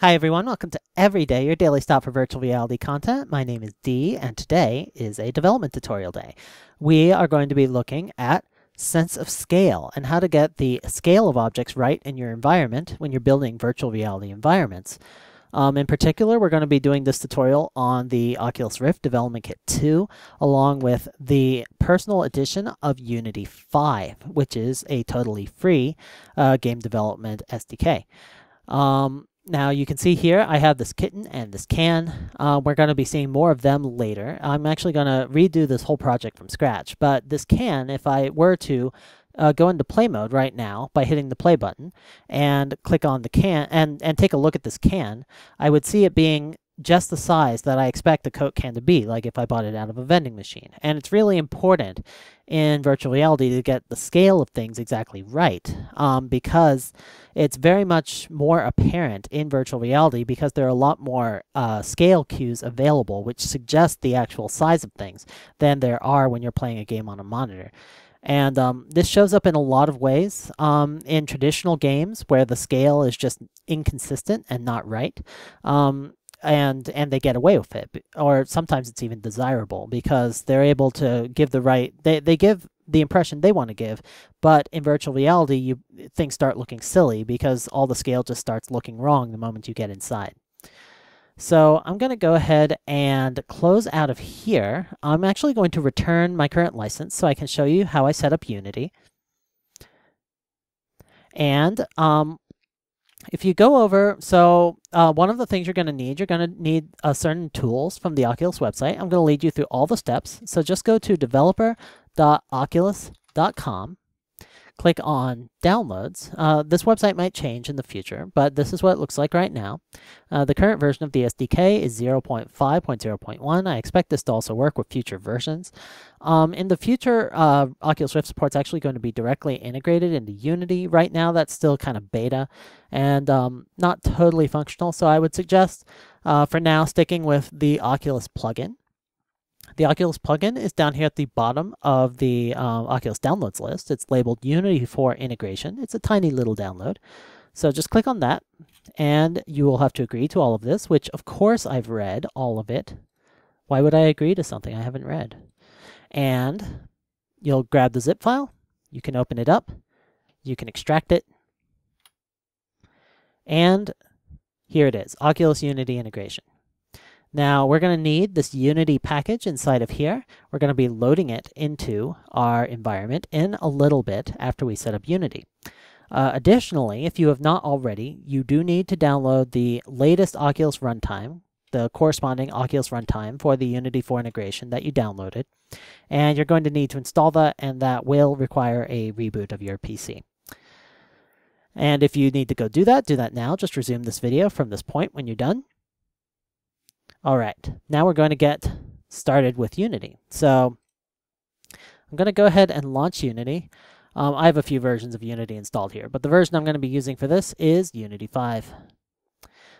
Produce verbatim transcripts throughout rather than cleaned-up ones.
Hi everyone, welcome to Everyday, your daily stop for virtual reality content. My name is Dee, and today is a development tutorial day. We are going to be looking at sense of scale and how to get the scale of objects right in your environment when you're building virtual reality environments. Um, in particular, we're going to be doing this tutorial on the Oculus Rift Development Kit two, along with the personal edition of Unity five, which is a totally free uh, game development S D K. Um, now, you can see here, I have this kitten and this can. Uh, we're going to be seeing more of them later. I'm actually going to redo this whole project from scratch, but this can, if I were to Uh, go into play mode right now by hitting the play button and click on the can and, and take a look at this can, I would see it being just the size that I expect the Coke can to be, like if I bought it out of a vending machine. And it's really important in virtual reality to get the scale of things exactly right, um, because it's very much more apparent in virtual reality because there are a lot more uh, scale cues available, which suggest the actual size of things than there are when you're playing a game on a monitor. And um, this shows up in a lot of ways um, in traditional games where the scale is just inconsistent and not right, um, and and they get away with it, or sometimes it's even desirable because they're able to give the right, they, they give the impression they want to give, but in virtual reality you things start looking silly because all the scale just starts looking wrong the moment you get inside. So I'm going to go ahead and close out of here. I'm actually going to return my current license so I can show you how I set up Unity. And um, if you go over, so uh, one of the things you're going to need, you're going to need uh, certain tools from the Oculus website. I'm going to lead you through all the steps. So just go to developer dot oculus dot com. Click on Downloads. Uh, this website might change in the future, but this is what it looks like right now. Uh, the current version of the S D K is zero point five point zero point one. I expect this to also work with future versions. Um, in the future, uh, Oculus Rift support's actually going to be directly integrated into Unity. Right now, that's still kind of beta and um, not totally functional, so I would suggest uh, for now sticking with the Oculus plugin. The Oculus plugin is down here at the bottom of the um, Oculus downloads list. It's labeled Unity four integration. It's a tiny little download. So just click on that, and you will have to agree to all of this, which of course I've read all of it. Why would I agree to something I haven't read? And you'll grab the zip file. You can open it up. You can extract it. And here it is, Oculus Unity integration. Now, we're going to need this Unity package inside of here. We're going to be loading it into our environment in a little bit after we set up Unity. Uh, additionally, if you have not already, you do need to download the latest Oculus Runtime, the corresponding Oculus Runtime for the Unity four integration that you downloaded, and you're going to need to install that, and that will require a reboot of your P C. And if you need to go do that, do that now. Just resume this video from this point when you're done. All right, now we're going to get started with Unity. So I'm going to go ahead and launch Unity. Um, I have a few versions of Unity installed here, but the version I'm going to be using for this is Unity five.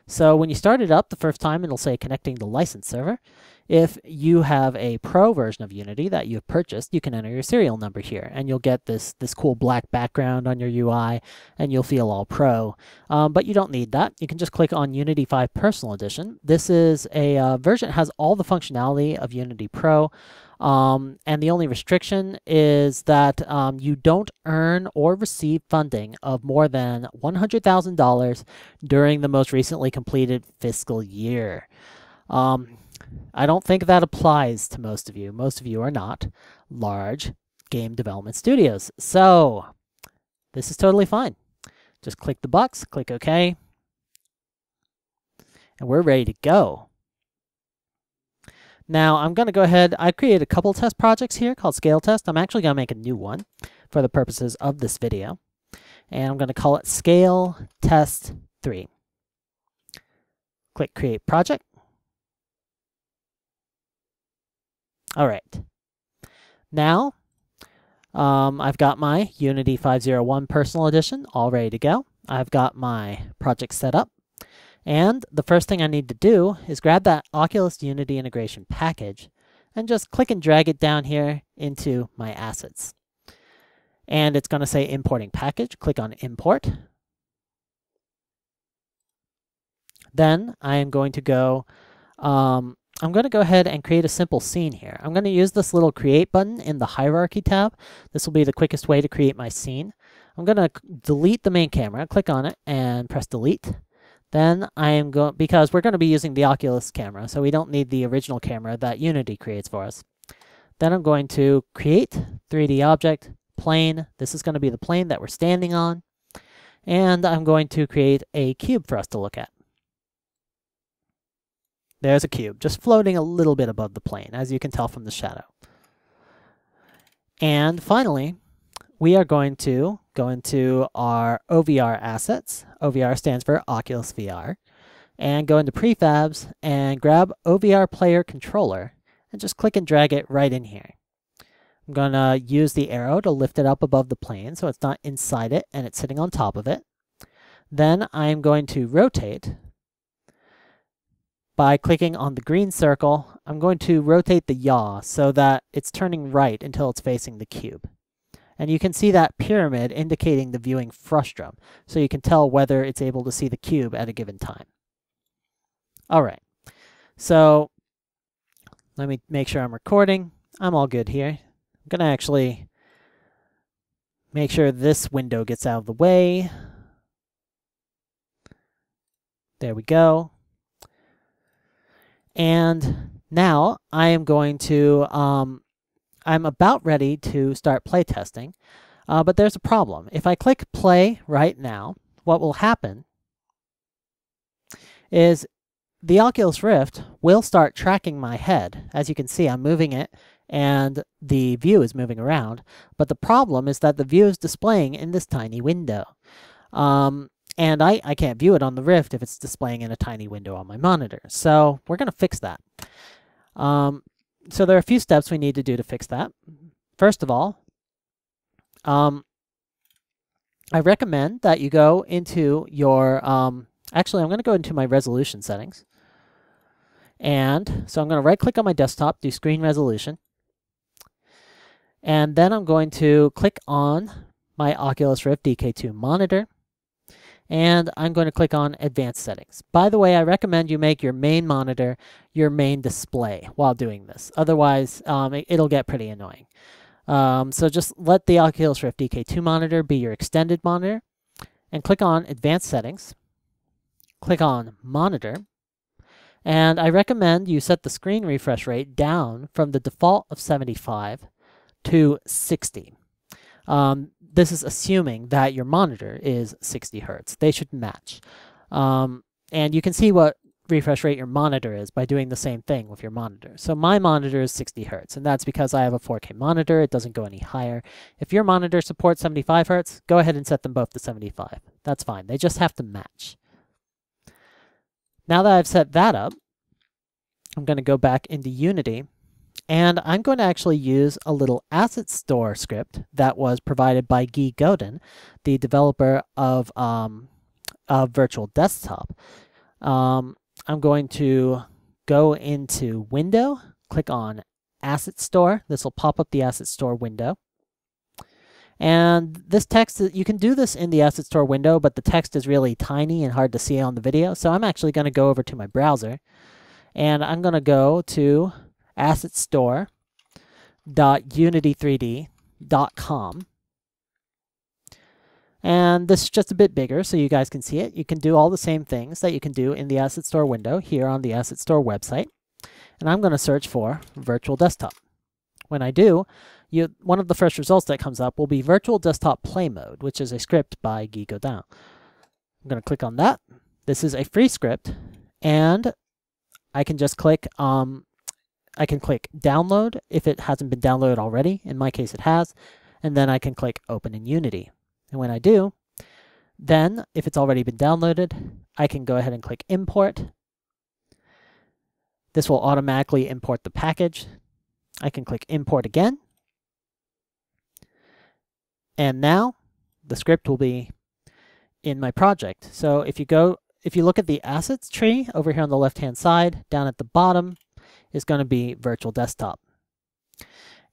So when you start it up the first time, it'll say connecting to license server. If you have a pro version of Unity that you've purchased, you can enter your serial number here, and you'll get this, this cool black background on your U I, and you'll feel all pro. Um, but you don't need that. You can just click on Unity five Personal Edition. This is a uh, version that has all the functionality of Unity Pro. Um, and the only restriction is that um, you don't earn or receive funding of more than one hundred thousand dollars during the most recently completed fiscal year. Um, I don't think that applies to most of you. Most of you are not large game development studios. So this is totally fine. Just click the box, click OK, and we're ready to go. Now, I'm going to go ahead, I created a couple test projects here called Scale Test. I'm actually going to make a new one for the purposes of this video. And I'm going to call it Scale Test three. Click Create Project. All right. Now, um, I've got my Unity five oh one Personal Edition all ready to go. I've got my project set up. And the first thing I need to do is grab that Oculus Unity integration package and just click and drag it down here into my assets. And it's going to say importing package. Click on import. Then I am going to go, um, I'm going to go ahead and create a simple scene here. I'm going to use this little create button in the hierarchy tab. This will be the quickest way to create my scene. I'm going to delete the main camera, click on it and press delete. Then I am going, because we're going to be using the Oculus camera, so we don't need the original camera that Unity creates for us. Then I'm going to create three D object, plane. This is going to be the plane that we're standing on. And I'm going to create a cube for us to look at. There's a cube, just floating a little bit above the plane, as you can tell from the shadow. And finally, we are going to go into our O V R assets. O V R stands for Oculus V R. And go into prefabs and grab O V R player controller and just click and drag it right in here. I'm going to use the arrow to lift it up above the plane so it's not inside it and it's sitting on top of it. Then I'm going to rotate. By clicking on the green circle, I'm going to rotate the yaw so that it's turning right until it's facing the cube. And you can see that pyramid indicating the viewing frustrum, so you can tell whether it's able to see the cube at a given time. All right, so let me make sure I'm recording. I'm all good here. I'm going to actually make sure this window gets out of the way. There we go. And now I am going to, um, I'm about ready to start playtesting, uh, but there's a problem. If I click play right now, what will happen is the Oculus Rift will start tracking my head. As you can see, I'm moving it and the view is moving around, but the problem is that the view is displaying in this tiny window. Um, And I, I can't view it on the Rift if it's displaying in a tiny window on my monitor. So we're going to fix that. Um, so there are a few steps we need to do to fix that. First of all, um, I recommend that you go into your, um, actually I'm going to go into my resolution settings. And so I'm going to right click on my desktop, do screen resolution. And then I'm going to click on my Oculus Rift D K two monitor. And I'm going to click on Advanced Settings. By the way, I recommend you make your main monitor your main display while doing this. Otherwise, um, it'll get pretty annoying. Um, so just let the Oculus Rift D K two monitor be your extended monitor. And click on Advanced Settings. Click on Monitor. And I recommend you set the screen refresh rate down from the default of seventy-five to sixty. Um, This is assuming that your monitor is sixty hertz. They should match. Um, and you can see what refresh rate your monitor is by doing the same thing with your monitor. So my monitor is sixty hertz, and that's because I have a four K monitor. It doesn't go any higher. If your monitor supports seventy-five hertz, go ahead and set them both to seventy-five. That's fine. They just have to match. Now that I've set that up, I'm going to go back into Unity. And I'm going to actually use a little Asset Store script that was provided by Guy Godin, the developer of, um, of Virtual Desktop. Um, I'm going to go into Window, click on Asset Store. This will pop up the Asset Store window. And this text, you can do this in the Asset Store window, but the text is really tiny and hard to see on the video. So I'm actually going to go over to my browser, and I'm going to go to asset store dot unity three d dot com. And this is just a bit bigger so you guys can see it. You can do all the same things that you can do in the Asset Store window here on the Asset Store website. And I'm going to search for Virtual Desktop. When I do, you, one of the first results that comes up will be Virtual Desktop Play Mode, which is a script by Guy Godin. I'm going to click on that. This is a free script, and I can just click um, I can click download if it hasn't been downloaded already. In my case, it has. And then I can click open in Unity. And when I do, then if it's already been downloaded, I can go ahead and click import. This will automatically import the package. I can click import again. And now the script will be in my project. So if you go, if you look at the assets tree over here on the left-hand side, down at the bottom, is going to be Virtual Desktop.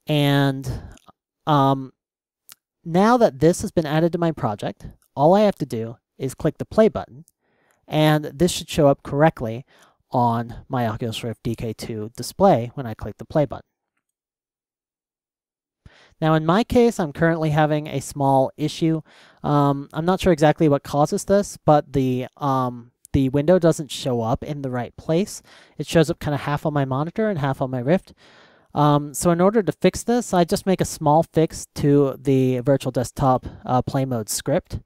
And um, now that this has been added to my project, all I have to do is click the play button and this should show up correctly on my Oculus Rift D K two display when I click the play button. Now in my case, I'm currently having a small issue. Um, I'm not sure exactly what causes this, but the, um, the window doesn't show up in the right place. It shows up kind of half on my monitor and half on my Rift. Um, so in order to fix this, I just make a small fix to the Virtual Desktop uh, Play Mode script.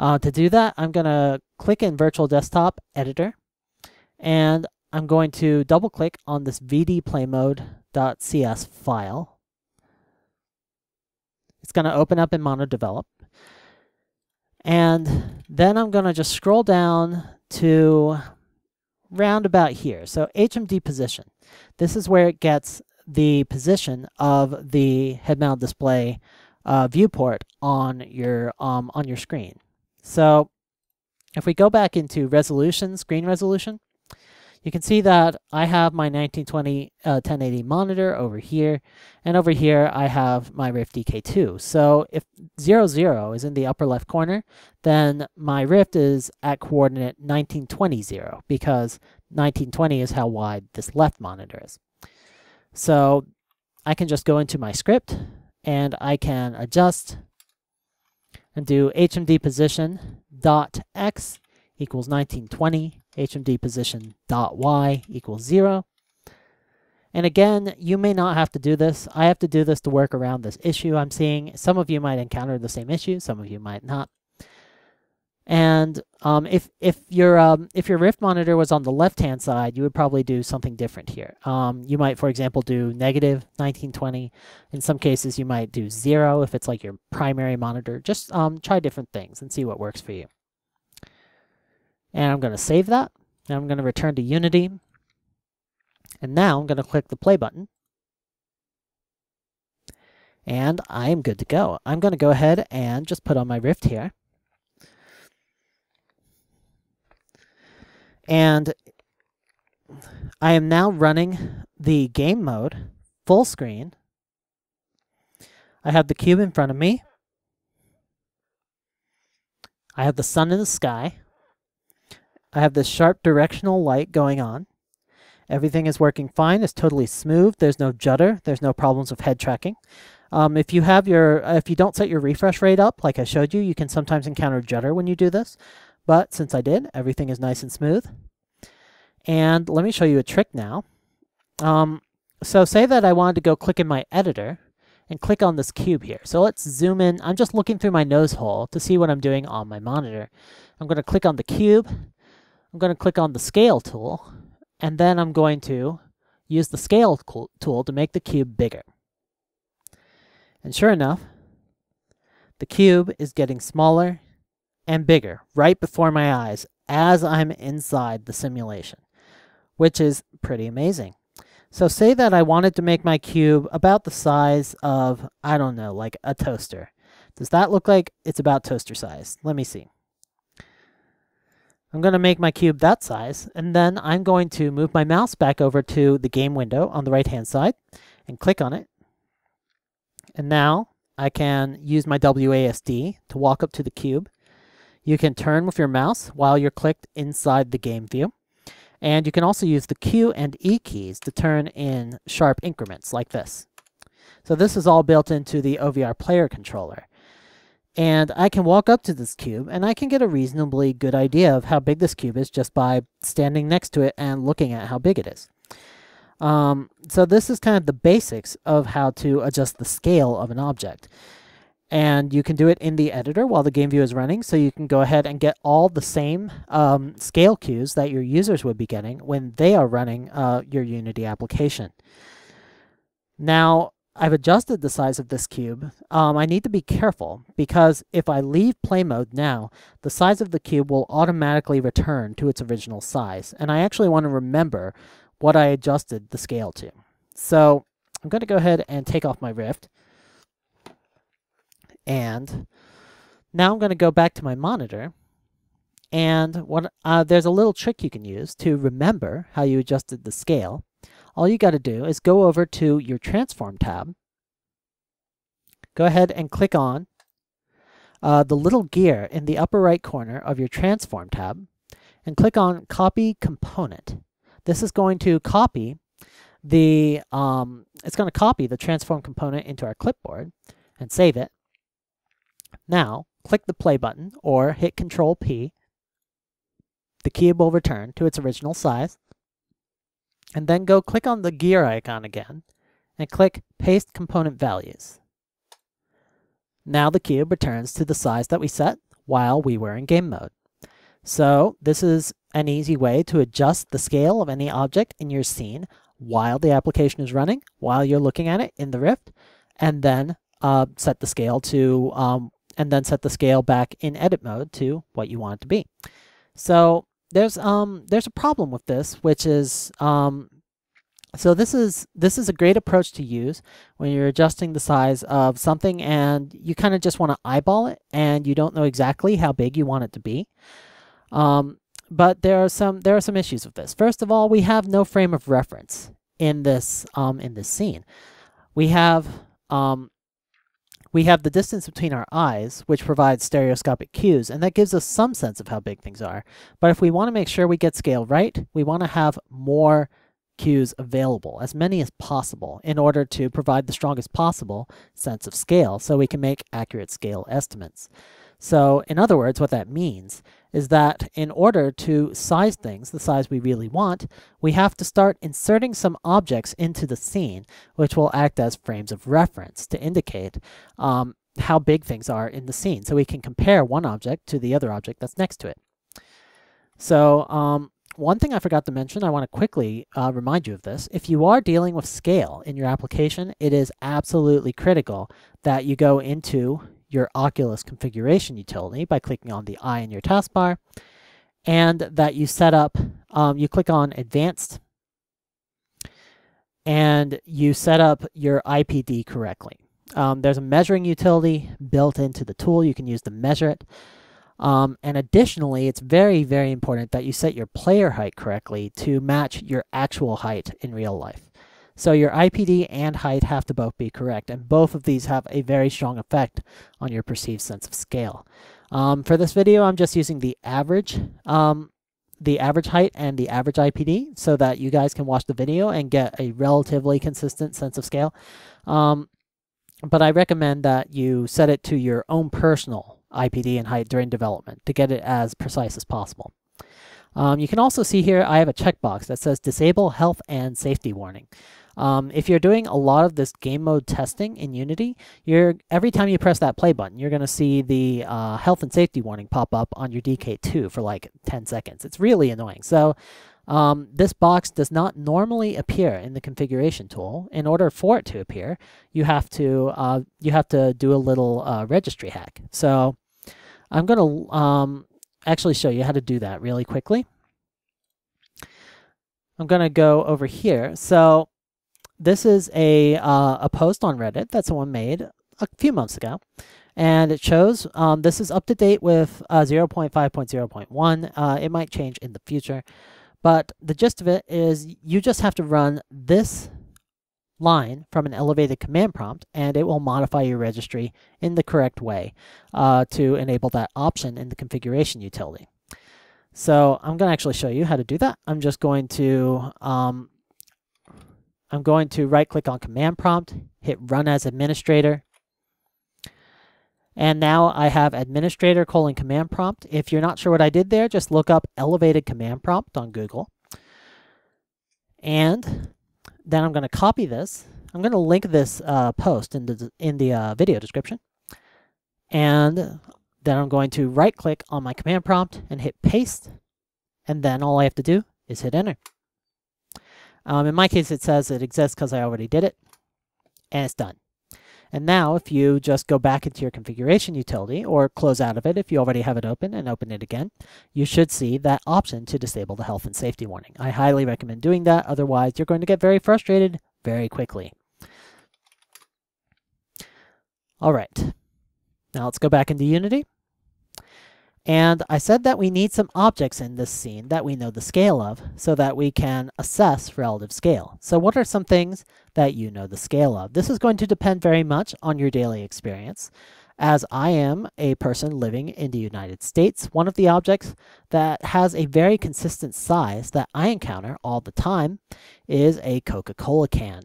Uh, to do that, I'm going to click in Virtual Desktop Editor, and I'm going to double-click on this v d play mode dot c s file. It's going to open up in MonoDevelop. And then I'm going to just scroll down to round about here. So H M D position. This is where it gets the position of the head-mount display uh, viewport on your um, on your screen. So if we go back into resolution, screen resolution, you can see that I have my nineteen twenty by ten eighty monitor over here, and over here I have my Rift D K two. So if zero zero is in the upper left corner, then my Rift is at coordinate nineteen twenty, zero, because nineteen twenty is how wide this left monitor is. So I can just go into my script, and I can adjust and do H M D position dot x equals nineteen twenty. H M D position dot y equals zero. And again, you may not have to do this. I have to do this to work around this issue I'm seeing. Some of you might encounter the same issue, some of you might not. And um, if if your um, if your Rift monitor was on the left-hand side, you would probably do something different here. Um, you might, for example, do negative nineteen twenty. In some cases, you might do zero if it's like your primary monitor. Just um, try different things and see what works for you. And I'm going to save that, and I'm going to return to Unity. And now I'm going to click the play button. And I am good to go. I'm going to go ahead and just put on my Rift here. And I am now running the game mode full screen. I have the cube in front of me. I have the sun in the sky. I have this sharp directional light going on. Everything is working fine. It's totally smooth. There's no judder. There's no problems with head tracking. Um, if you have your, if you don't set your refresh rate up, like I showed you, you can sometimes encounter judder when you do this. But since I did, everything is nice and smooth. And let me show you a trick now. Um, so say that I wanted to go click in my editor and click on this cube here. So let's zoom in. I'm just looking through my nose hole to see what I'm doing on my monitor. I'm going to click on the cube. I'm going to click on the scale tool, and then I'm going to use the scale tool to make the cube bigger. And sure enough, the cube is getting smaller and bigger right before my eyes as I'm inside the simulation, which is pretty amazing. So say that I wanted to make my cube about the size of, I don't know, like a toaster. Does that look like it's about toaster size? Let me see. I'm going to make my cube that size, and then I'm going to move my mouse back over to the game window on the right-hand side and click on it. And now I can use my W A S D to walk up to the cube. You can turn with your mouse while you're clicked inside the game view. And you can also use the Q and E keys to turn in sharp increments like this. So this is all built into the O V R player controller. And I can walk up to this cube, and I can get a reasonably good idea of how big this cube is just by standing next to it and looking at how big it is. Um, so this is kind of the basics of how to adjust the scale of an object. And you can do it in the editor while the game view is running, so you can go ahead and get all the same um, scale cues that your users would be getting when they are running uh, your Unity application. Now, I've adjusted the size of this cube. Um, I need to be careful because if I leave play mode now, the size of the cube will automatically return to its original size. And I actually want to remember what I adjusted the scale to. So I'm going to go ahead and take off my Rift. And now I'm going to go back to my monitor. And what, uh, there's a little trick you can use to remember how you adjusted the scale. All you got to do is go over to your Transform tab, go ahead and click on uh, the little gear in the upper right corner of your Transform tab, and click on Copy Component. This is going to copy the um, it's going to copy the transform component into our clipboard and save it. Now click the play button or hit Control P. The cube will return to its original size, and then go click on the gear icon again and click Paste Component Values. Now the cube returns to the size that we set while we were in game mode. So this is an easy way to adjust the scale of any object in your scene while the application is running, while you're looking at it in the Rift, and then uh, set the scale to um, and then set the scale back in edit mode to what you want it to be. So there's um there's a problem with this, which is um so this is this is a great approach to use when you're adjusting the size of something and you kind of just want to eyeball it and you don't know exactly how big you want it to be. Um, but there are some there are some issues with this. First of all, we have no frame of reference in this um in this scene. We have um we have the distance between our eyes, which provides stereoscopic cues, and that gives us some sense of how big things are. But if we want to make sure we get scale right, we want to have more cues available, as many as possible, in order to provide the strongest possible sense of scale so we can make accurate scale estimates. So in other words, what that means is that in order to size things the size we really want, we have to start inserting some objects into the scene, which will act as frames of reference to indicate um, how big things are in the scene, so we can compare one object to the other object that's next to it. So um, one thing I forgot to mention, I want to quickly uh, remind you of this. If you are dealing with scale in your application, it is absolutely critical that you go into your Oculus configuration utility by clicking on the eye in your taskbar, and that you set up, um, you click on Advanced, and you set up your I P D correctly. Um, there's a measuring utility built into the tool. You can use to measure it. Um, and additionally, it's very, very important that you set your player height correctly to match your actual height in real life. So your I P D and height have to both be correct, and both of these have a very strong effect on your perceived sense of scale. Um, for this video, I'm just using the average, um, the average height and the average I P D, so that you guys can watch the video and get a relatively consistent sense of scale. Um, but I recommend that you set it to your own personal I P D and height during development to get it as precise as possible. Um, you can also see here I have a checkbox that says Disable Health and Safety Warning. Um, if you're doing a lot of this game mode testing in Unity, you're, every time you press that play button, you're going to see the uh, health and safety warning pop up on your D K two for like ten seconds. It's really annoying. So um, this box does not normally appear in the configuration tool. In order for it to appear, you have to, uh, you have to do a little uh, registry hack. So I'm going to um, actually show you how to do that really quickly. I'm going to go over here. So this is a, uh, a post on Reddit that someone made a few months ago, and it shows um, this is up to date with uh, zero point five point zero point one. Uh, it might change in the future, but the gist of it is you just have to run this line from an elevated command prompt, and it will modify your registry in the correct way uh, to enable that option in the configuration utility. So I'm going to actually show you how to do that. I'm just going to um, I'm going to right-click on Command Prompt, hit Run as Administrator, and now I have Administrator colon Command Prompt. If you're not sure what I did there, just look up Elevated Command Prompt on Google. And then I'm going to copy this. I'm going to link this uh, post in the, in the uh, video description. And then I'm going to right-click on my command prompt and hit Paste. And then all I have to do is hit Enter. Um, in my case, it says it exists because I already did it. And it's done. And now if you just go back into your configuration utility or close out of it if you already have it open and open it again, you should see that option to disable the health and safety warning. I highly recommend doing that, otherwise you're going to get very frustrated very quickly. Alright, now let's go back into Unity. And I said that we need some objects in this scene that we know the scale of so that we can assess relative scale. So what are some things that you know the scale of? This is going to depend very much on your daily experience, As I am a person living in the United States, one of the objects that has a very consistent size that I encounter all the time is a Coca-Cola can.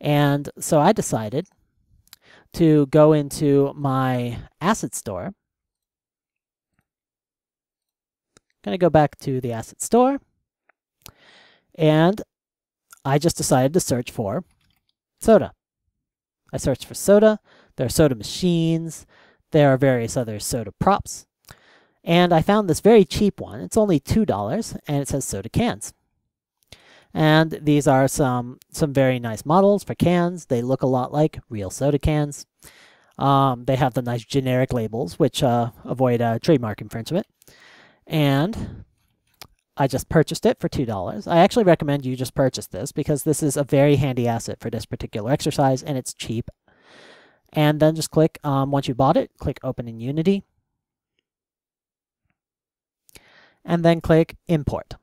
And so I decided to go into my Asset Store. I'm going to go back to the Asset Store, and I just decided to search for soda. I searched for soda. There are soda machines. There are various other soda props. And I found this very cheap one. It's only two dollars, and it says soda cans. And these are some some very nice models for cans. They look a lot like real soda cans. Um, they have the nice generic labels, which uh, avoid uh, trademark infringement. And I just purchased it for two dollars. I actually recommend you just purchase this, because this is a very handy asset for this particular exercise, and it's cheap. And then just click, um, once you bought it, click Open in Unity. And then click Import.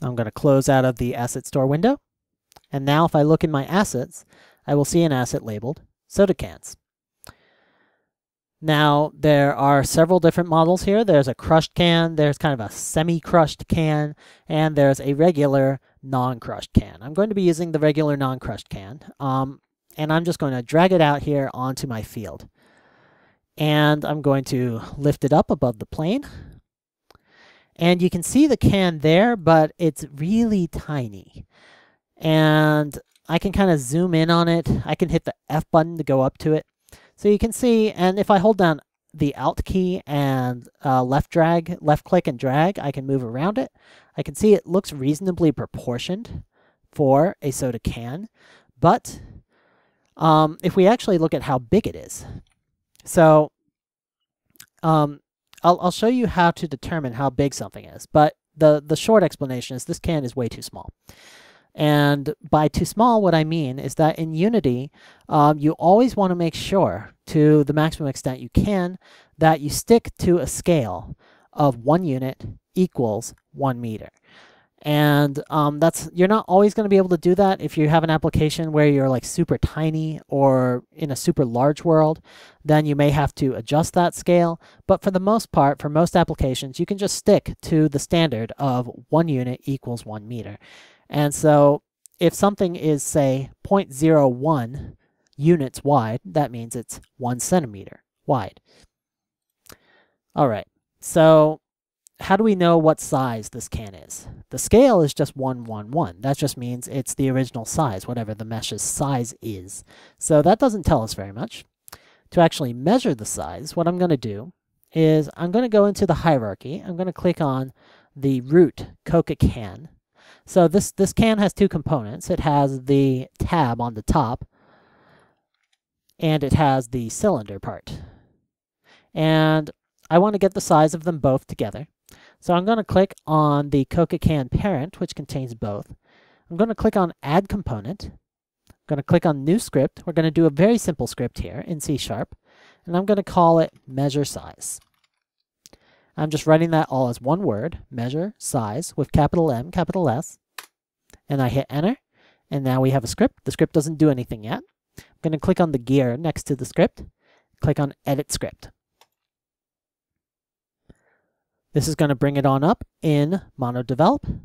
I'm going to close out of the Asset Store window. And now if I look in my assets, I will see an asset labeled soda cans. Now there are several different models here. There's a crushed can, there's kind of a semi-crushed can, and there's a regular non-crushed can. I'm going to be using the regular non-crushed can. Um, and I'm just going to drag it out here onto my field. And I'm going to lift it up above the plane. And you can see the can there, but it's really tiny. And I can kind of zoom in on it. I can hit the F button to go up to it. So you can see, and if I hold down the Alt key and uh, left drag, left click and drag, I can move around it. I can see it looks reasonably proportioned for a soda can. But um, if we actually look at how big it is, so um, I'll, I'll show you how to determine how big something is, but the, the short explanation is this can is way too small. And by too small, what I mean is that in Unity, um, you always want to make sure, to the maximum extent you can, that you stick to a scale of one unit equals one meter. And um, that's you're not always going to be able to do that if you have an application where you're like super tiny or in a super large world, then you may have to adjust that scale. But for the most part, for most applications, you can just stick to the standard of one unit equals one meter. And so if something is, say, zero point zero one units wide, that means it's one centimeter wide. All right, so how do we know what size this can is? The scale is just one one one. That just means it's the original size, whatever the mesh's size is. So that doesn't tell us very much. To actually measure the size, what I'm going to do is I'm going to go into the hierarchy. I'm going to click on the root Coca-Can. So this, this can has two components. It has the tab on the top, and it has the cylinder part. And I want to get the size of them both together. So I'm going to click on the Coca-Can parent, which contains both. I'm going to click on Add Component. I'm going to click on New Script. We're going to do a very simple script here in C sharp. And I'm going to call it Measure Size. I'm just writing that all as one word, measure size, with capital M, capital S. And I hit Enter. And now we have a script. The script doesn't do anything yet. I'm going to click on the gear next to the script. Click on Edit Script. This is going to bring it on up in MonoDevelop,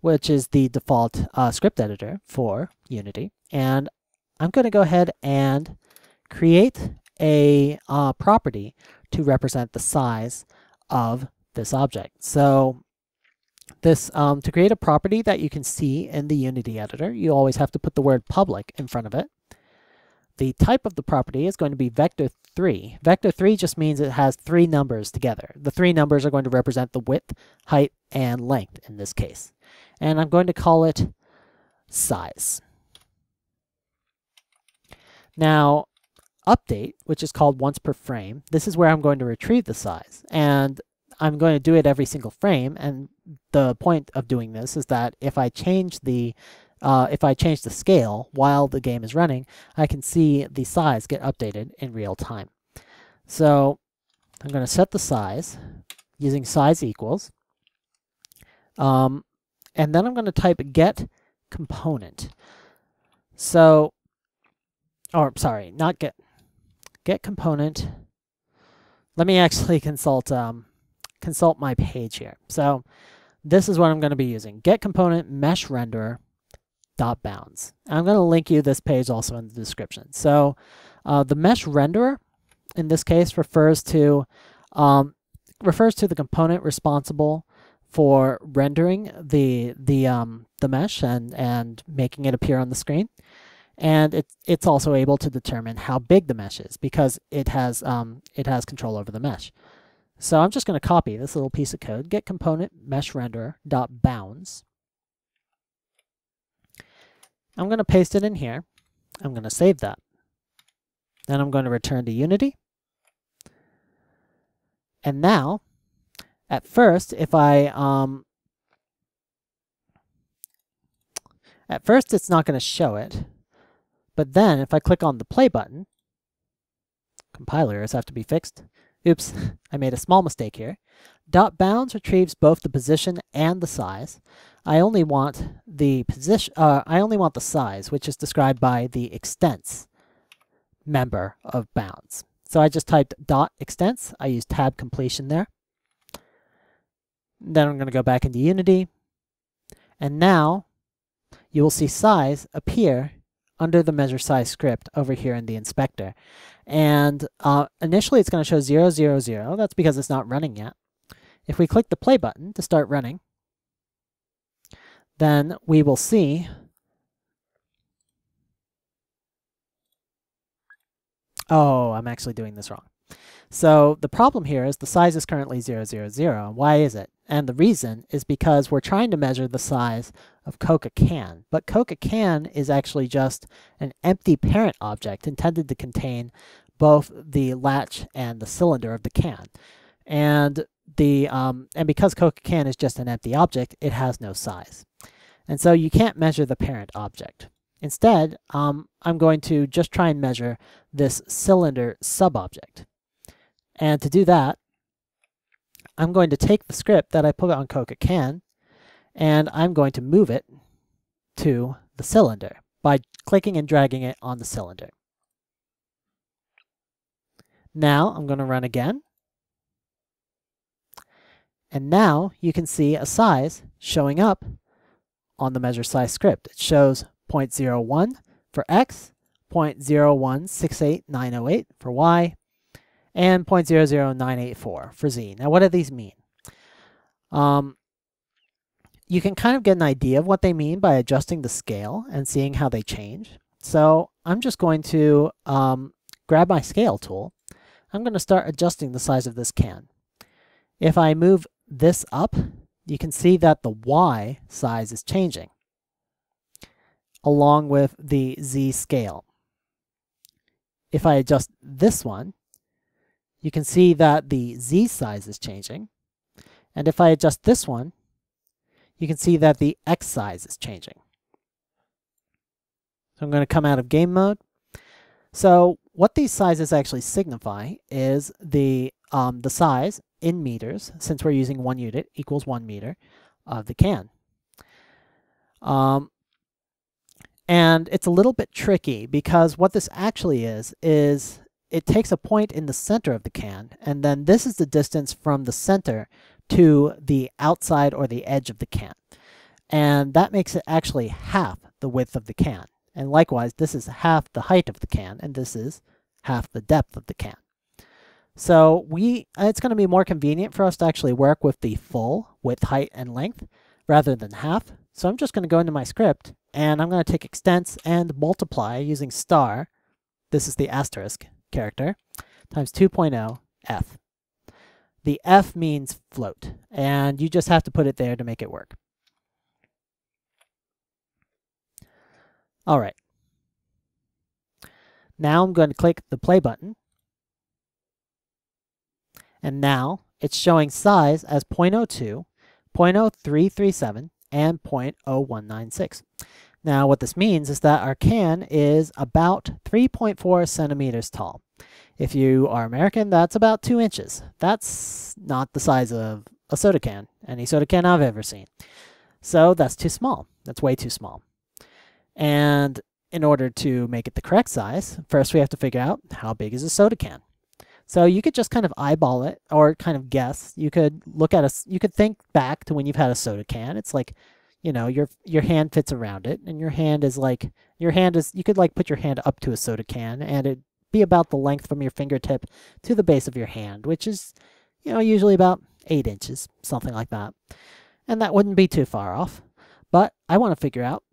which is the default uh, script editor for Unity. And I'm going to go ahead and create a uh, property to represent the size of this object. So this um, to create a property that you can see in the Unity editor, you always have to put the word public in front of it. The type of the property is going to be vector three. Vector three just means it has three numbers together. The three numbers are going to represent the width, height, and length in this case. And I'm going to call it size. Now, update, which is called once per frame, this is where I'm going to retrieve the size. And I'm going to do it every single frame. And the point of doing this is that if I change the Uh, if I change the scale while the game is running, I can see the size get updated in real time. So I'm going to set the size using size equals. Um, and then I'm going to type get component. So, or sorry, not get, get component. Let me actually consult um, consult my page here. So this is what I'm going to be using: get component mesh renderer dot bounds. I'm going to link you this page also in the description. So uh, the mesh renderer in this case refers to um, refers to the component responsible for rendering the the um, the mesh and and making it appear on the screen. And it, it's also able to determine how big the mesh is because it has um, it has control over the mesh. So I'm just going to copy this little piece of code: get component mesh renderer dot bounds. I'm going to paste it in here. I'm going to save that. Then I'm going to return to Unity. And now, at first, if I um, at first it's not going to show it. But then, if I click on the play button, compilers have to be fixed. Oops, I made a small mistake here. Dot bounds retrieves both the position and the size. I only want the position. Uh, I only want the size, which is described by the extents member of bounds. So I just typed dot extents. I used tab completion there. Then I'm going to go back into Unity, and now you will see size appear under the measure size script over here in the inspector. And uh, initially it's going to show zero, zero, zero. That's because it's not running yet. If we click the play button to start running, then we will see, oh, I'm actually doing this wrong. So the problem here is the size is currently zero, zero, zero. Why is it? And the reason is because we're trying to measure the size of Coca-Can, but Coca-Can is actually just an empty parent object intended to contain both the latch and the cylinder of the can. And the um, and because Coca-Can is just an empty object, it has no size. And so you can't measure the parent object. Instead, um, I'm going to just try and measure this cylinder sub-object. And to do that, I'm going to take the script that I put on Coca-Can, and I'm going to move it to the cylinder by clicking and dragging it on the cylinder. Now I'm going to run again. And now you can see a size showing up on the measure size script. It shows zero point zero one for X, zero point zero one six eight nine zero eight for Y, and zero point zero zero nine eight four for Z. Now what do these mean? Um, you can kind of get an idea of what they mean by adjusting the scale and seeing how they change. So I'm just going to um, grab my scale tool. I'm going to start adjusting the size of this can. If I move this up, you can see that the Y size is changing along with the Z scale. If I adjust this one, you can see that the Z size is changing. And if I adjust this one, you can see that the X size is changing. So I'm going to come out of game mode. So what these sizes actually signify is the, um, the size in meters, since we're using one unit, equals one meter of the can. Um, and it's a little bit tricky because what this actually is, is it takes a point in the center of the can, and then this is the distance from the center to the outside or the edge of the can. And that makes it actually half the width of the can. And likewise, this is half the height of the can, and this is half the depth of the can. So we it's going to be more convenient for us to actually work with the full width, height, and length rather than half. So I'm just going to go into my script, and I'm going to take extents and multiply using star. This is the asterisk character, times two point zero F. The F means float, and you just have to put it there to make it work. All right. Now I'm going to click the play button, and now it's showing size as zero point zero two, zero point zero three three seven, and zero point zero one nine six. Now what this means is that our can is about three point four centimeters tall. If you are American, that's about two inches. That's not the size of a soda can, any soda can I've ever seen. So that's too small. That's way too small. And in order to make it the correct size, first we have to figure out how big is a soda can. So you could just kind of eyeball it or kind of guess. You could look at a, you could think back to when you've had a soda can. It's like, you know, your your hand fits around it, and your hand is like, your hand is, you could like put your hand up to a soda can, and it'd be about the length from your fingertip to the base of your hand, which is, you know, usually about eight inches, something like that. And that wouldn't be too far off. But I want to figure out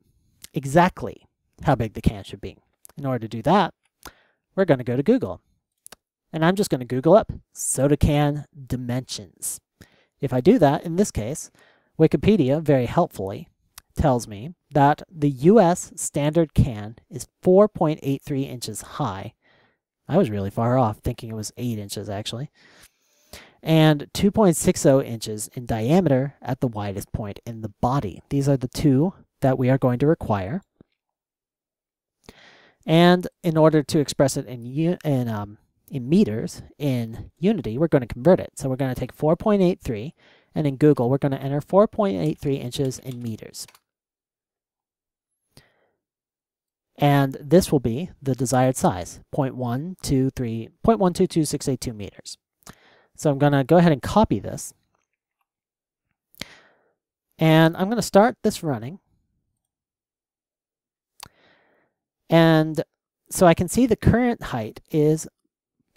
exactly how big the can should be. In order to do that, we're going to go to Google. And I'm just going to Google up soda can dimensions. If I do that, in this case, Wikipedia very helpfully tells me that the U S standard can is four point eight three inches high. I was really far off, thinking it was eight inches actually. And two point six zero inches in diameter at the widest point in the body. These are the two that we are going to require. And in order to express it in, in, um, in meters in Unity, we're going to convert it. So we're going to take four point eight three, and in Google, we're going to enter four point eight three inches in meters. And this will be the desired size, zero point one two three, zero point one two two six eight two meters. So I'm going to go ahead and copy this. And I'm going to start this running. And so I can see the current height is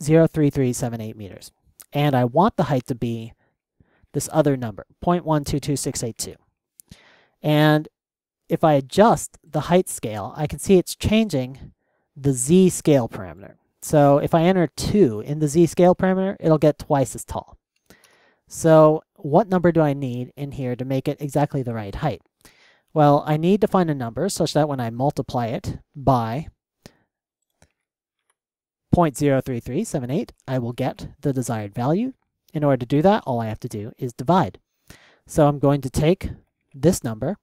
zero point three three seven eight meters. And I want the height to be this other number, zero point one two two six eight two. And if I adjust the height scale, I can see it's changing the Z scale parameter. So if I enter two in the Z scale parameter, it'll get twice as tall. So what number do I need in here to make it exactly the right height? Well, I need to find a number such that when I multiply it by zero point zero three three seven eight, I will get the desired value. In order to do that, all I have to do is divide. So I'm going to take this number,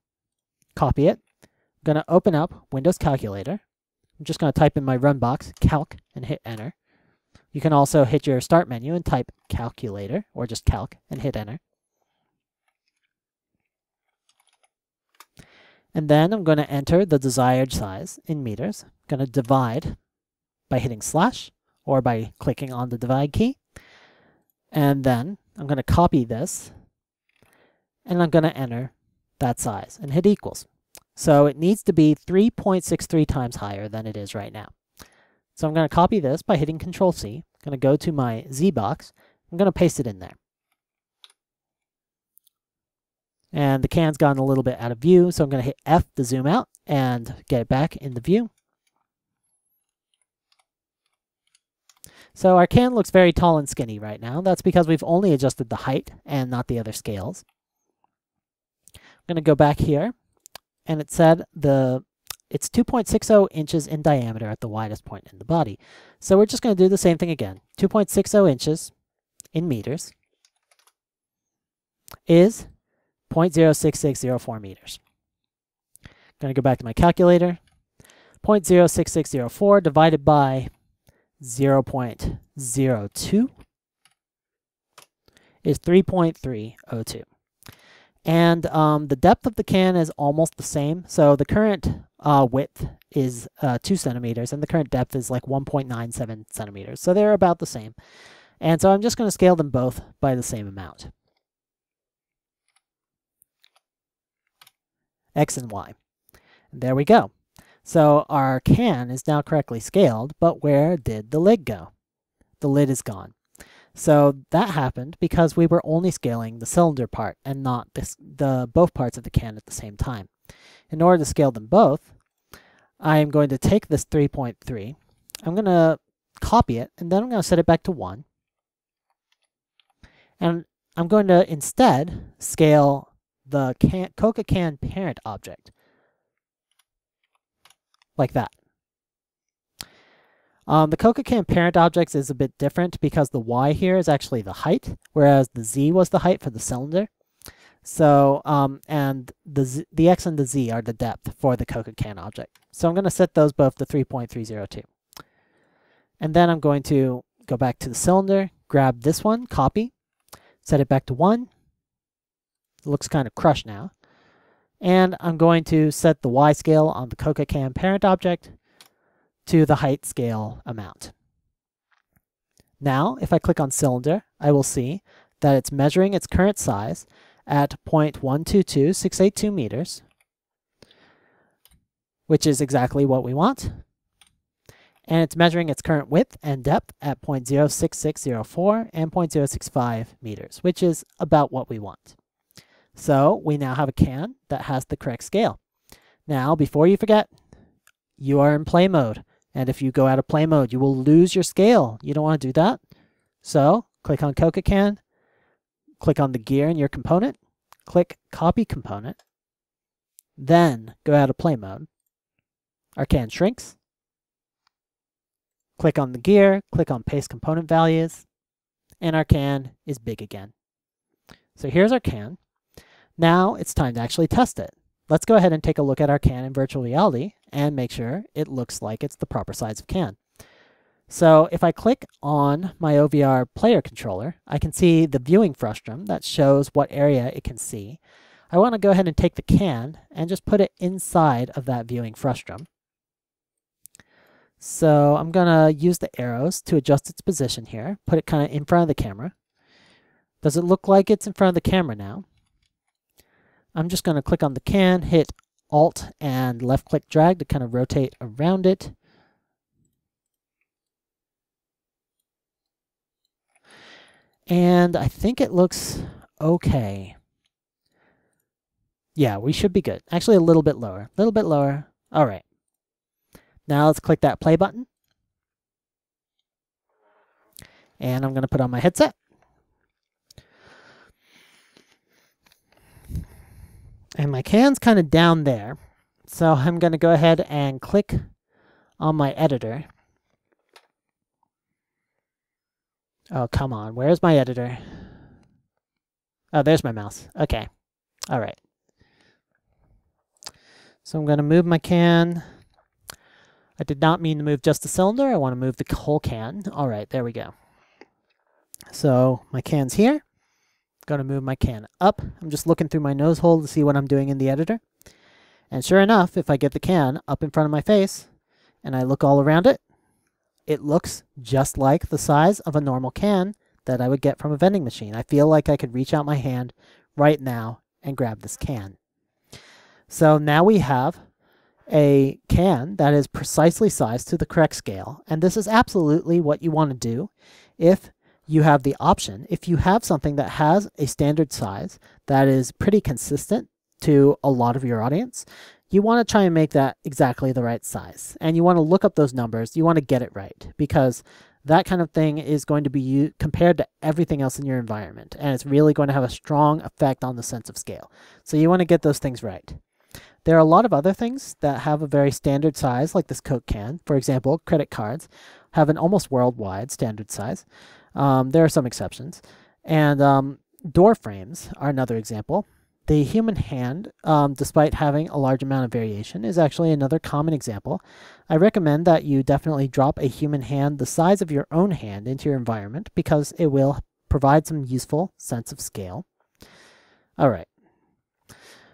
copy it, I'm going to open up Windows Calculator. I'm just going to type in my run box, calc, and hit enter. You can also hit your start menu and type calculator, or just calc, and hit enter. And then I'm going to enter the desired size in meters. I'm going to divide by hitting slash, or by clicking on the divide key. And then I'm going to copy this, and I'm going to enter that size, and hit equals. So it needs to be three point six three times higher than it is right now. So I'm going to copy this by hitting control C. I'm going to go to my Z box. I'm going to paste it in there. And the can's gone a little bit out of view, so I'm going to hit F to zoom out and get it back in the view. So our can looks very tall and skinny right now. That's because we've only adjusted the height and not the other scales. I'm going to go back here. And it said the it's two point six zero inches in diameter at the widest point in the body. So we're just going to do the same thing again. two point six zero inches in meters is zero point zero six six zero four meters. I'm going to go back to my calculator. zero point zero six six zero four divided by zero point zero two is three point three zero two. And um, the depth of the can is almost the same. So the current uh, width is uh, two centimeters, and the current depth is like one point nine seven centimeters. So they're about the same. And so I'm just going to scale them both by the same amount. X and Y. And there we go. So our can is now correctly scaled, but where did the lid go? The lid is gone. So that happened because we were only scaling the cylinder part and not this, the both parts of the can at the same time. In order to scale them both, I am going to take this three point three. I'm going to copy it, and then I'm going to set it back to one. And I'm going to instead scale the can, Coca-Can parent object. Like that. Um, the Coca-Can parent objects is a bit different because the Y here is actually the height, whereas the Z was the height for the cylinder. So, um, and the, Z, the X and the Z are the depth for the Coca-Can object. So I'm going to set those both to three point three zero two. And then I'm going to go back to the cylinder, grab this one, copy, set it back to one. It looks kind of crushed now. And I'm going to set the Y scale on the Coca-Can parent object to the height scale amount. Now, if I click on cylinder, I will see that it's measuring its current size at zero point one two two six eight two meters, which is exactly what we want. And it's measuring its current width and depth at zero point zero six six zero four and zero point zero six five meters, which is about what we want. So we now have a can that has the correct scale. Now, before you forget, you are in play mode. And if you go out of play mode, you will lose your scale. You don't want to do that. So click on Coca-Can, click on the gear in your component, click Copy Component, then go out of play mode. Our can shrinks. Click on the gear, click on Paste Component Values, and our can is big again. So here's our can. Now it's time to actually test it. Let's go ahead and take a look at our can in virtual reality and make sure it looks like it's the proper size of can. So if I click on my O V R player controller, I can see the viewing frustum that shows what area it can see. I want to go ahead and take the can and just put it inside of that viewing frustum. So I'm gonna use the arrows to adjust its position here, put it kind of in front of the camera. Does it look like it's in front of the camera now? I'm just gonna click on the can, hit Alt and left click drag to kind of rotate around it. And I think it looks okay. Yeah, we should be good. Actually, a little bit lower, a little bit lower. All right. Now let's click that play button. And I'm going to put on my headset. And my can's kind of down there. So I'm going to go ahead and click on my editor. Oh, come on. Where's my editor? Oh, there's my mouse. Okay. All right. So I'm going to move my can. I did not mean to move just the cylinder. I want to move the whole can. All right, there we go. So my can's here. Going to move my can up. I'm just looking through my nose hole to see what I'm doing in the editor. And sure enough, if I get the can up in front of my face and I look all around it, it looks just like the size of a normal can that I would get from a vending machine. I feel like I could reach out my hand right now and grab this can. So now we have a can that is precisely sized to the correct scale. And this is absolutely what you want to do if you have the option. If you have something that has a standard size that is pretty consistent to a lot of your audience, you want to try and make that exactly the right size. And you want to look up those numbers. You want to get it right, because that kind of thing is going to be compared to everything else in your environment. And it's really going to have a strong effect on the sense of scale. So you want to get those things right. There are a lot of other things that have a very standard size, like this Coke can. For example, credit cards have an almost worldwide standard size. Um, there are some exceptions. And um, door frames are another example. The human hand, um, despite having a large amount of variation, is actually another common example. I recommend that you definitely drop a human hand the size of your own hand into your environment, because it will provide some useful sense of scale. All right.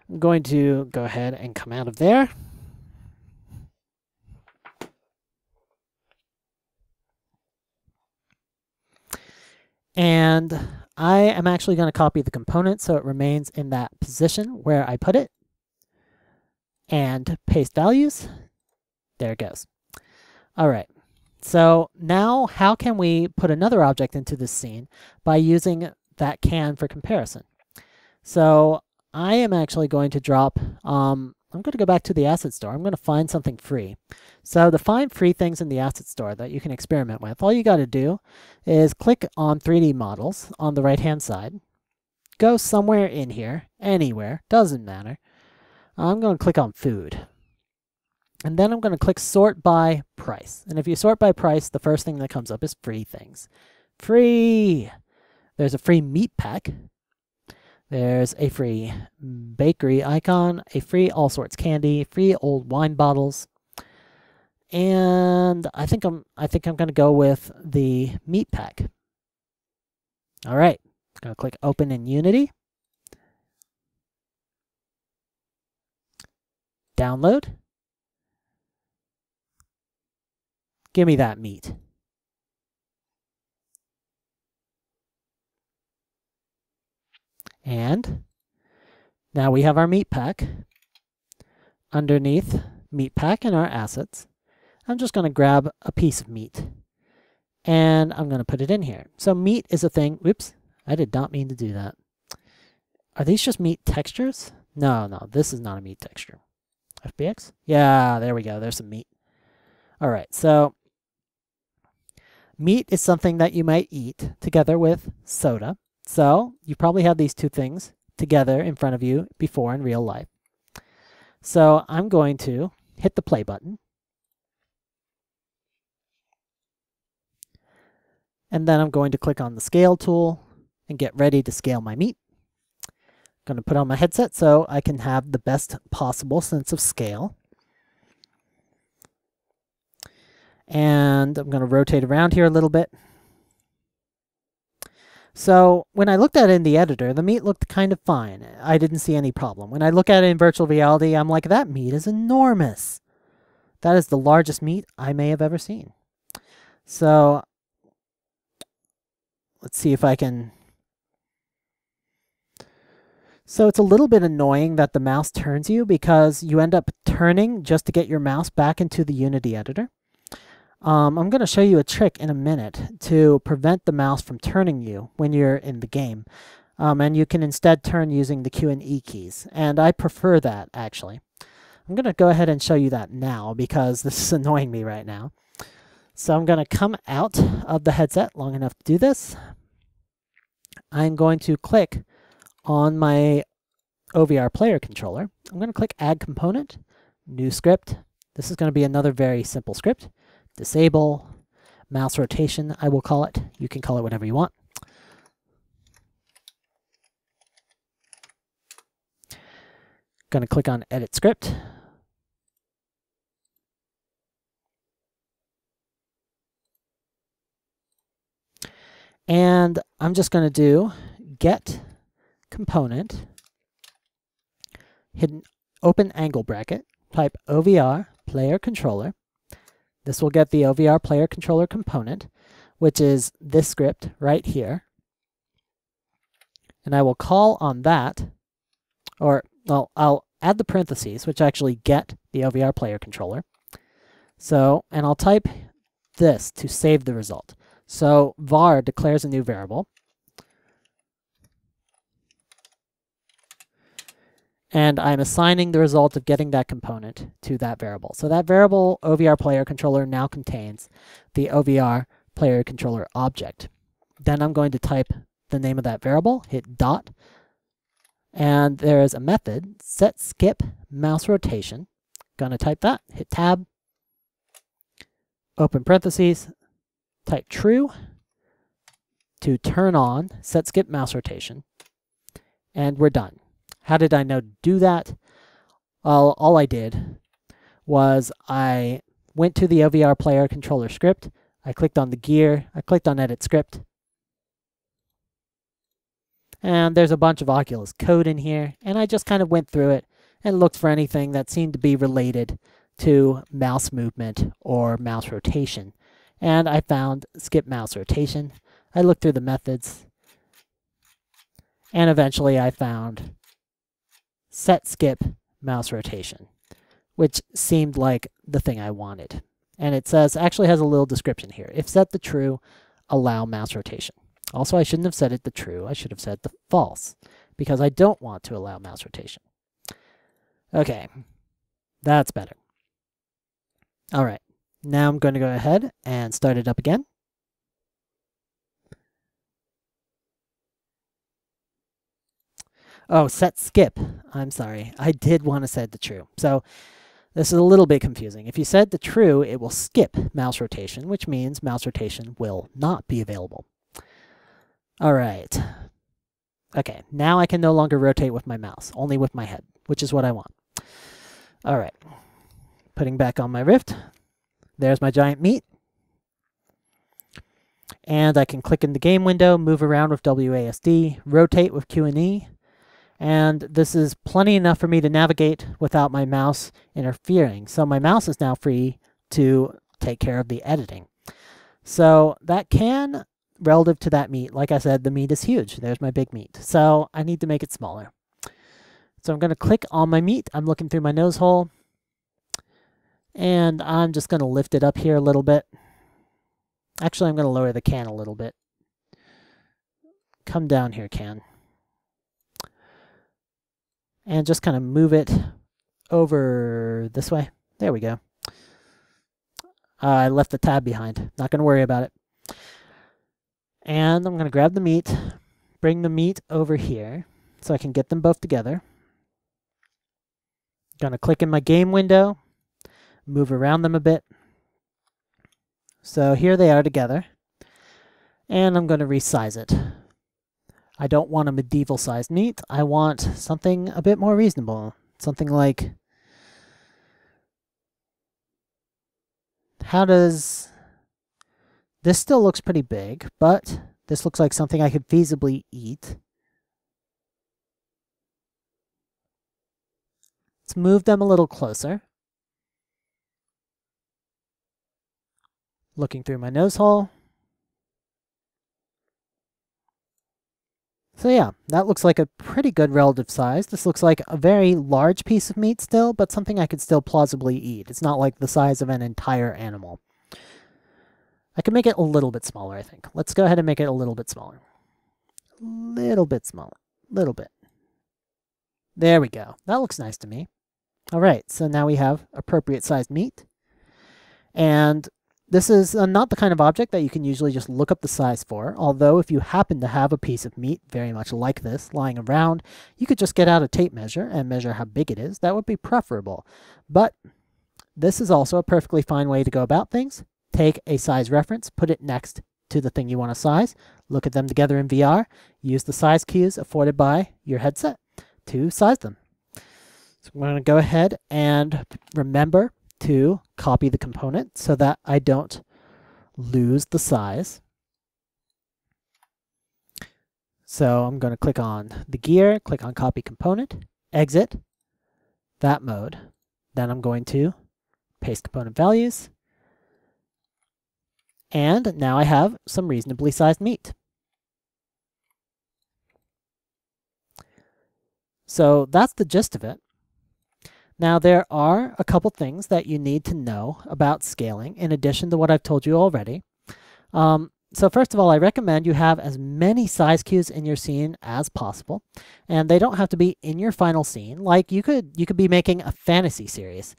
I'm going to go ahead and come out of there. And I am actually going to copy the component so it remains in that position where I put it. And paste values. There it goes. All right. So now how can we put another object into this scene by using that can for comparison? So I am actually going to drop, um, I'm going to go back to the Asset Store. I'm going to find something free. So to find free things in the Asset Store that you can experiment with, all you got to do is click on three D models on the right-hand side. Go somewhere in here, anywhere, doesn't matter. I'm going to click on food. And then I'm going to click sort by price. And if you sort by price, the first thing that comes up is free things. Free! There's a free meat pack. There's a free bakery icon, a free all sorts candy, free old wine bottles, and I think I'm I think I'm gonna go with the meat pack. All right, gonna click open in Unity, download. Give me that meat. And now we have our meat pack. Underneath meat pack in our assets, I'm just going to grab a piece of meat and I'm going to put it in here. So meat is a thing. Whoops, I did not mean to do that. Are these just meat textures? No, no, this is not a meat texture. F B X? Yeah, there we go. There's some meat. All right, so meat is something that you might eat together with soda. So you probably had these two things together in front of you before in real life. So I'm going to hit the play button. And then I'm going to click on the scale tool and get ready to scale my meat. I'm going to put on my headset so I can have the best possible sense of scale. And I'm going to rotate around here a little bit. So when I looked at it in the editor, the meat looked kind of fine. I didn't see any problem. When I look at it in virtual reality, I'm like, that meat is enormous. That is the largest meat I may have ever seen. So let's see if I can. So it's a little bit annoying that the mouse turns you, because you end up turning just to get your mouse back into the Unity editor. Um, I'm going to show you a trick in a minute to prevent the mouse from turning you when you're in the game. Um, and you can instead turn using the Q and E keys. And I prefer that, actually. I'm going to go ahead and show you that now, because this is annoying me right now. So I'm going to come out of the headset long enough to do this. I'm going to click on my O V R player controller. I'm going to click Add Component, New Script. This is going to be another very simple script. Disable mouse rotation, I will call it. You can call it whatever you want. Going to click on Edit Script. And I'm just going to do get component, hidden open angle bracket, type O V R player controller. This will get the O V R player controller component, which is this script right here. And I will call on that, or well, I'll add the parentheses, which actually get the O V R player controller. So, and I'll type this to save the result. So var declares a new variable. And I'm assigning the result of getting that component to that variable. So that variable O V R player controller now contains the O V R player controller object. Then I'm going to type the name of that variable, hit dot, and there is a method, set skip mouse rotation. Gonna type that, hit tab, open parentheses, type true to turn on set skip mouse rotation, and we're done. How did I know to do that? Well, all I did was I went to the O V R player controller script, I clicked on the gear, I clicked on edit script, and there's a bunch of Oculus code in here, and I just kind of went through it and looked for anything that seemed to be related to mouse movement or mouse rotation, and I found skip mouse rotation. I looked through the methods, and eventually I found set skip mouse rotation, which seemed like the thing I wanted. And it says, actually has a little description here. If set to true, allow mouse rotation. Also, I shouldn't have set it to true. I should have set it to false, because I don't want to allow mouse rotation. Okay, that's better. All right, now I'm going to go ahead and start it up again. Oh, set skip. I'm sorry. I did want to set to true. So this is a little bit confusing. If you set to true, it will skip mouse rotation, which means mouse rotation will not be available. All right. Okay, now I can no longer rotate with my mouse, only with my head, which is what I want. All right. Putting back on my Rift. There's my giant meat. And I can click in the game window, move around with W A S D, rotate with Q and E, and this is plenty enough for me to navigate without my mouse interfering. So my mouse is now free to take care of the editing. So that can, relative to that meat, like I said, the meat is huge. There's my big meat. So I need to make it smaller. So I'm going to click on my meat. I'm looking through my nose hole. And I'm just going to lift it up here a little bit. Actually, I'm going to lower the can a little bit. Come down here, can. And just kind of move it over this way. There we go. Uh, I left the tab behind. Not going to worry about it. And I'm going to grab the meat, bring the meat over here so I can get them both together. Going to click in my game window, move around them a bit. So here they are together. And I'm going to resize it. I don't want a medieval sized meat. I want something a bit more reasonable. Something like, how does, this still looks pretty big, but this looks like something I could feasibly eat. Let's move them a little closer. Looking through my nose hole. So yeah, that looks like a pretty good relative size. This looks like a very large piece of meat still, but something I could still plausibly eat. It's not like the size of an entire animal. I can make it a little bit smaller, I think. Let's go ahead and make it a little bit smaller. Little bit smaller. Little bit. There we go. That looks nice to me. Alright, so now we have appropriate sized meat. And this is uh, not the kind of object that you can usually just look up the size for, although if you happen to have a piece of meat very much like this lying around, you could just get out a tape measure and measure how big it is. That would be preferable. But this is also a perfectly fine way to go about things. Take a size reference, put it next to the thing you want to size, look at them together in V R, use the size cues afforded by your headset to size them. So I'm going to go ahead and remember to copy the component so that I don't lose the size. So I'm going to click on the gear, click on copy component, exit that mode. Then I'm going to paste component values. And now I have some reasonably sized meat. So that's the gist of it. Now, there are a couple things that you need to know about scaling in addition to what I've told you already. Um, so first of all, I recommend you have as many size cues in your scene as possible, and they don't have to be in your final scene. Like you could, you could be making a fantasy series,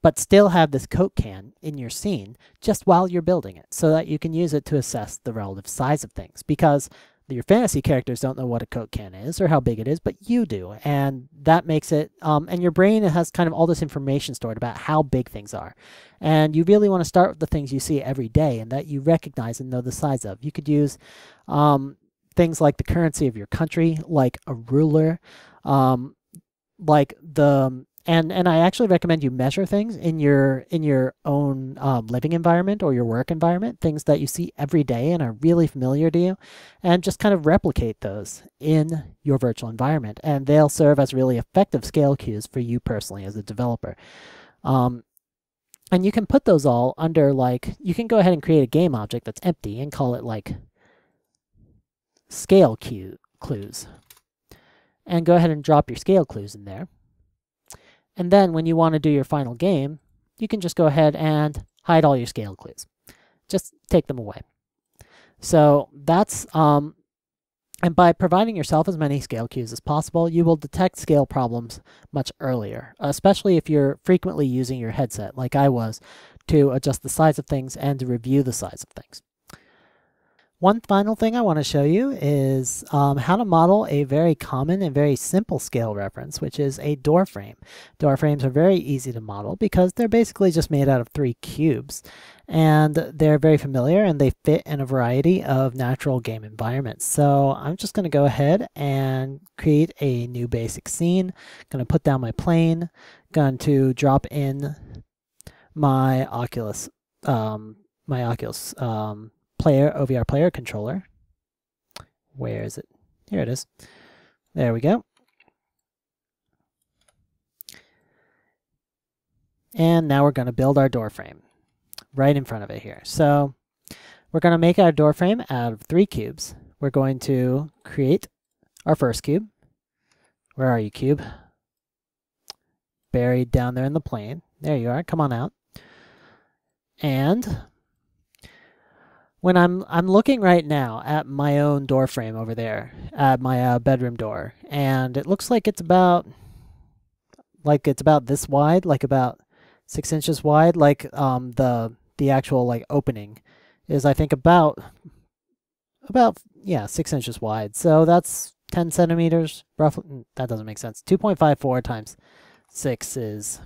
but still have this Coke can in your scene just while you're building it so that you can use it to assess the relative size of things, because your fantasy characters don't know what a Coke can is or how big it is, but you do. And that makes it, um, and your brain has kind of all this information stored about how big things are. And you really want to start with the things you see every day and that you recognize and know the size of. You could use um, things like the currency of your country, like a ruler, um, like the... And and I actually recommend you measure things in your in your own um, living environment or your work environment, things that you see every day and are really familiar to you, and just kind of replicate those in your virtual environment. And they'll serve as really effective scale cues for you personally as a developer. Um, and you can put those all under, like, you can go ahead and create a game object that's empty and call it like scale cue clues. And go ahead and drop your scale clues in there. And then when you want to do your final game, you can just go ahead and hide all your scale clues. Just take them away. So that's, um, and by providing yourself as many scale cues as possible, you will detect scale problems much earlier, especially if you're frequently using your headset, like I was, to adjust the size of things and to review the size of things. One final thing I want to show you is um, how to model a very common and very simple scale reference, which is a door frame. Door frames are very easy to model because they're basically just made out of three cubes, and they're very familiar and they fit in a variety of natural game environments. So I'm just going to go ahead and create a new basic scene. I'm going to put down my plane, going to drop in my Oculus, um, my Oculus, um, player, O V R player controller. Where is it? Here it is. There we go. And now we're going to build our door frame right in front of it here. So we're going to make our door frame out of three cubes. We're going to create our first cube. Where are you, cube? Buried down there in the plane. There you are. Come on out. And when I'm I'm looking right now at my own door frame over there, at my uh, bedroom door, and it looks like it's about like it's about this wide, like about six inches wide. Like um the the actual like opening is I think about about yeah six inches wide. So that's ten centimeters roughly. That doesn't make sense. two point five four times six is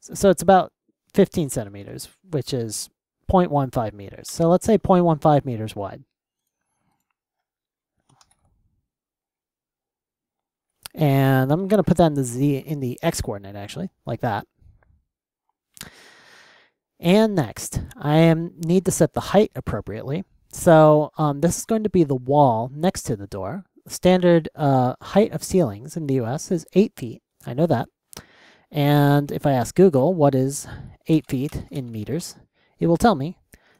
so it's about fifteen centimeters, which is zero point one five meters. So let's say zero point one five meters wide. And I'm going to put that in the z in the x coordinate actually, like that. And next, I am need to set the height appropriately. So um, this is going to be the wall next to the door. Standard uh, height of ceilings in the U S is eight feet. I know that. And if I ask Google what is eight feet in meters, it will tell me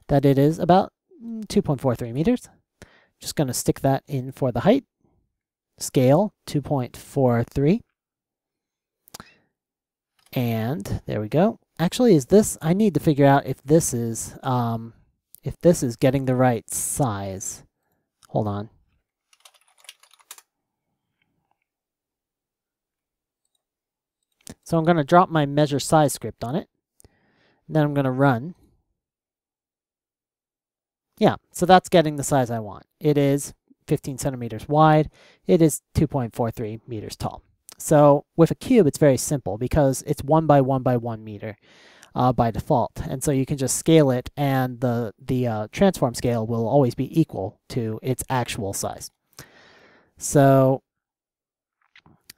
that it is about two point four three meters. Just going to stick that in for the height. Scale two point four three. And there we go. Actually, is this, I need to figure out if this is um, if this is getting the right size. Hold on. So I'm going to drop my measure size script on it. Then I'm going to run. Yeah, so that's getting the size I want. It is fifteen centimeters wide. It is two point four three meters tall. So with a cube, it's very simple because it's one by one by one meter uh, by default. And so you can just scale it, and the, the uh, transform scale will always be equal to its actual size. So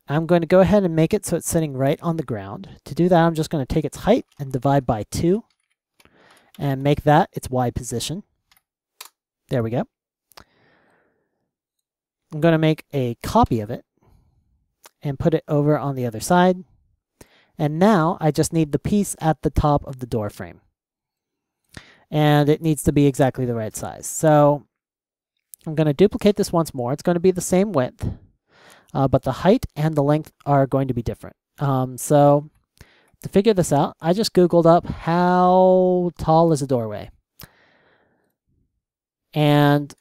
I'm going to go ahead and make it so it's sitting right on the ground. To do that, I'm just going to take its height and divide by two and make that its Y position. There we go. I'm going to make a copy of it and put it over on the other side. And now I just need the piece at the top of the door frame. And it needs to be exactly the right size. So I'm going to duplicate this once more. It's going to be the same width. Uh, but the height and the length are going to be different. Um, so to figure this out, I just Googled up how tall is a doorway. And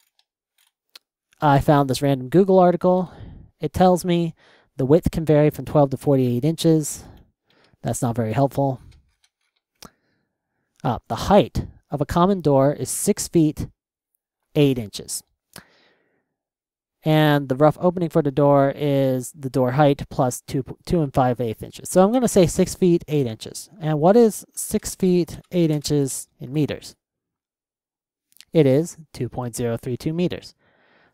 I found this random Google article. It tells me the width can vary from twelve to forty-eight inches. That's not very helpful. Uh, the height of a common door is six feet eight inches. And the rough opening for the door is the door height plus two, two and five eighth inches. So I'm going to say six feet eight inches. And what is six feet eight inches in meters? It is two point zero three two meters.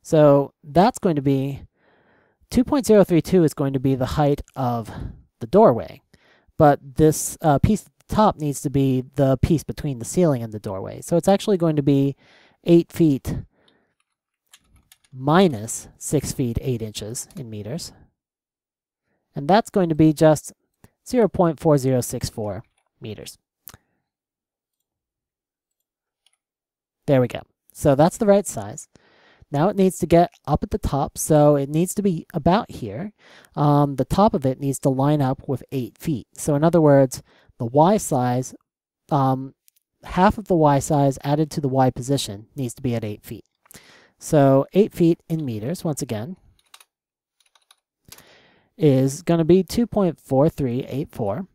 So that's going to be two point zero three two is going to be the height of the doorway, but this uh, piece at the top needs to be the piece between the ceiling and the doorway. So it's actually going to be eight feet. Minus six feet eight inches in meters, and that's going to be just zero point four zero six four meters. There we go. So that's the right size. Now it needs to get up at the top, so it needs to be about here. Um, the top of it needs to line up with eight feet. So in other words, the Y size, um, half of the Y size added to the Y position needs to be at eight feet. So eight feet in meters, once again, is going to be two point four three eight four.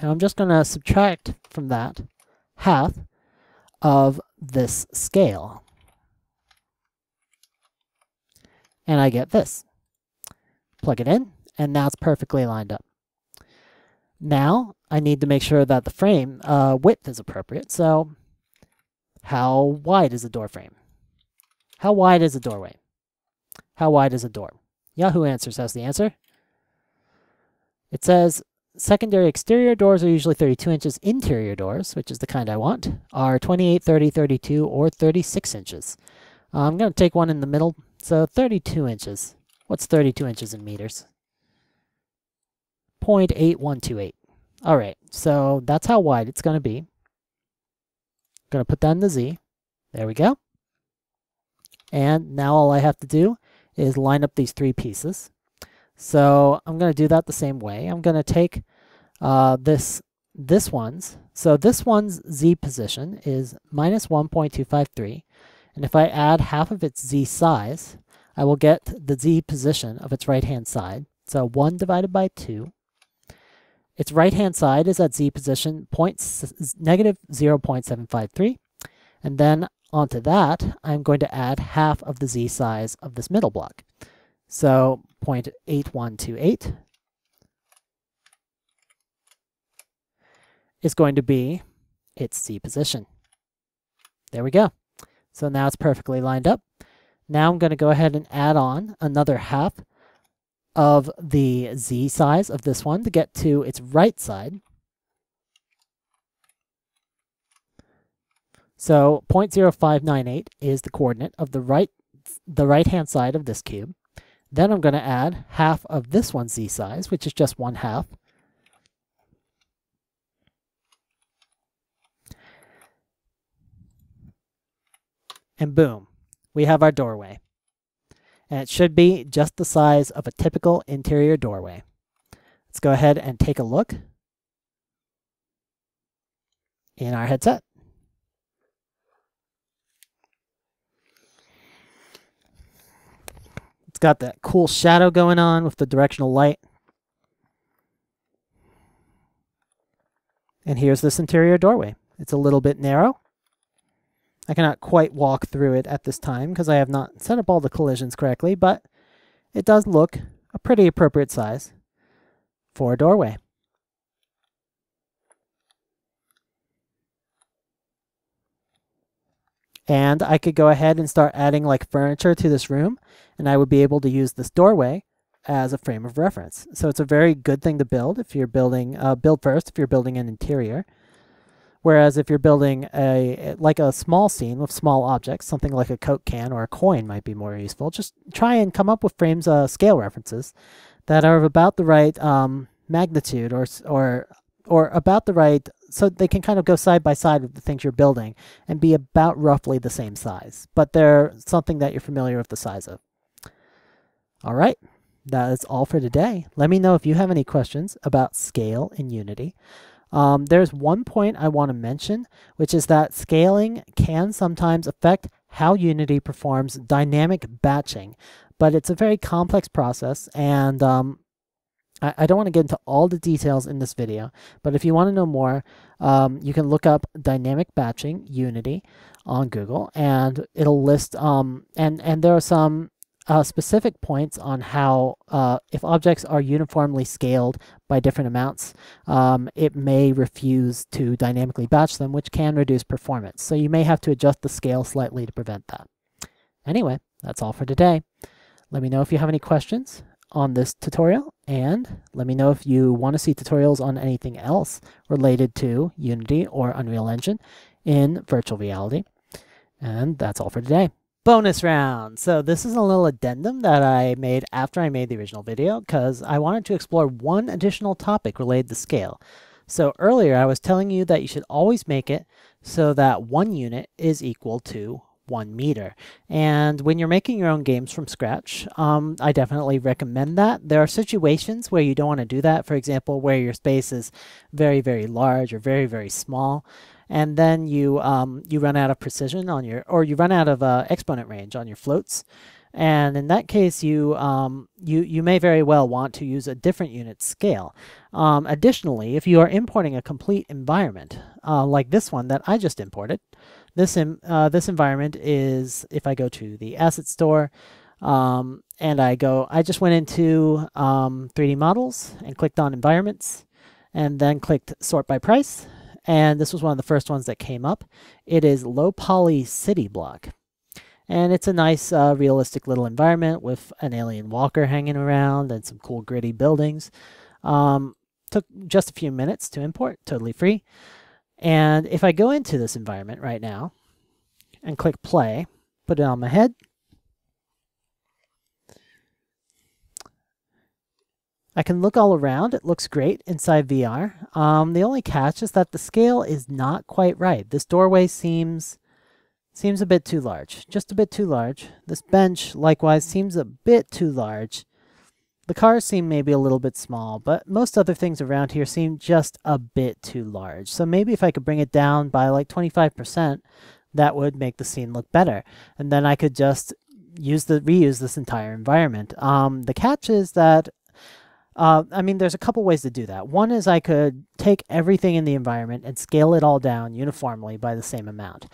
And I'm just going to subtract from that half of this scale. And I get this. Plug it in, and now it's perfectly lined up. Now I need to make sure that the frame uh, width is appropriate. So how wide is the door frame? How wide is a doorway? How wide is a door? Yahoo Answers has the answer. It says, secondary exterior doors are usually thirty-two inches. Interior doors, which is the kind I want, are twenty-eight, thirty, thirty-two, or thirty-six inches. Uh, I'm going to take one in the middle, so thirty-two inches. What's thirty-two inches in meters? zero point eight one two eight. All right, so that's how wide it's going to be. I'm going to put that in the Z. There we go. And now all I have to do is line up these three pieces. So I'm going to do that the same way. I'm going to take uh, this this one's. So this one's Z position is minus one point two five three. And if I add half of its Z size, I will get the Z position of its right-hand side. So one divided by two. Its right-hand side is at Z position negative zero point seven five three. And then onto that, I'm going to add half of the Z size of this middle block. So zero point eight one two eight is going to be its Z position. There we go. So now it's perfectly lined up. Now I'm going to go ahead and add on another half of the Z size of this one to get to its right side. So zero point zero five nine eight is the coordinate of the right the right-hand side of this cube. Then I'm going to add half of this one's Z size, which is just one half. And boom, we have our doorway. And it should be just the size of a typical interior doorway. Let's go ahead and take a look in our headset. It's got that cool shadow going on with the directional light. And here's this interior doorway. It's a little bit narrow. I cannot quite walk through it at this time because I have not set up all the collisions correctly, but it does look a pretty appropriate size for a doorway. And I could go ahead and start adding like furniture to this room, and I would be able to use this doorway as a frame of reference. So it's a very good thing to build if you're building, uh, build first if you're building an interior. Whereas if you're building a like a small scene with small objects, something like a Coke can or a coin might be more useful. Just try and come up with frames, uh, scale references that are of about the right um, magnitude or or or about the right, so they can kind of go side by side with the things you're building and be about roughly the same size, but they're something that you're familiar with the size of. All right. That is all for today. Let me know if you have any questions about scale in Unity. Um, there's one point I want to mention, which is that scaling can sometimes affect how Unity performs dynamic batching, but it's a very complex process, and um, I, I don't want to get into all the details in this video, but if you want to know more, um, you can look up dynamic batching Unity on Google, and it'll list, um, and, and there are some Uh, specific points on how uh, if objects are uniformly scaled by different amounts, um, it may refuse to dynamically batch them, which can reduce performance. So you may have to adjust the scale slightly to prevent that. Anyway, that's all for today. Let me know if you have any questions on this tutorial, and let me know if you want to see tutorials on anything else related to Unity or Unreal Engine in virtual reality. And that's all for today. Bonus round! So this is a little addendum that I made after I made the original video because I wanted to explore one additional topic related to scale. So earlier I was telling you that you should always make it so that one unit is equal to one meter. And when you're making your own games from scratch, um, I definitely recommend that. There are situations where you don't want to do that, for example, where your space is very, very large or very, very small. And then you um, you run out of precision on your, or you run out of uh, exponent range on your floats, and in that case you um, you you may very well want to use a different unit scale. Um, additionally, if you are importing a complete environment uh, like this one that I just imported, this in, uh, this environment is, if I go to the Asset Store um, and I go, I just went into um, three D models and clicked on environments, and then clicked sort by price. And this was one of the first ones that came up. It is Low Poly City Block. And it's a nice, uh, realistic little environment with an alien walker hanging around and some cool, gritty buildings. Um, took just a few minutes to import, totally free. And if I go into this environment right now and click play, put it on my head, I can look all around. It looks great inside V R. Um, the only catch is that the scale is not quite right. This doorway seems seems a bit too large, just a bit too large. This bench, likewise, seems a bit too large. The cars seem maybe a little bit small, but most other things around here seem just a bit too large. So maybe if I could bring it down by like twenty-five percent, that would make the scene look better. And then I could just use the reuse this entire environment. Um, the catch is that Uh, I mean, there's a couple ways to do that. One is I could take everything in the environment and scale it all down uniformly by the same amount.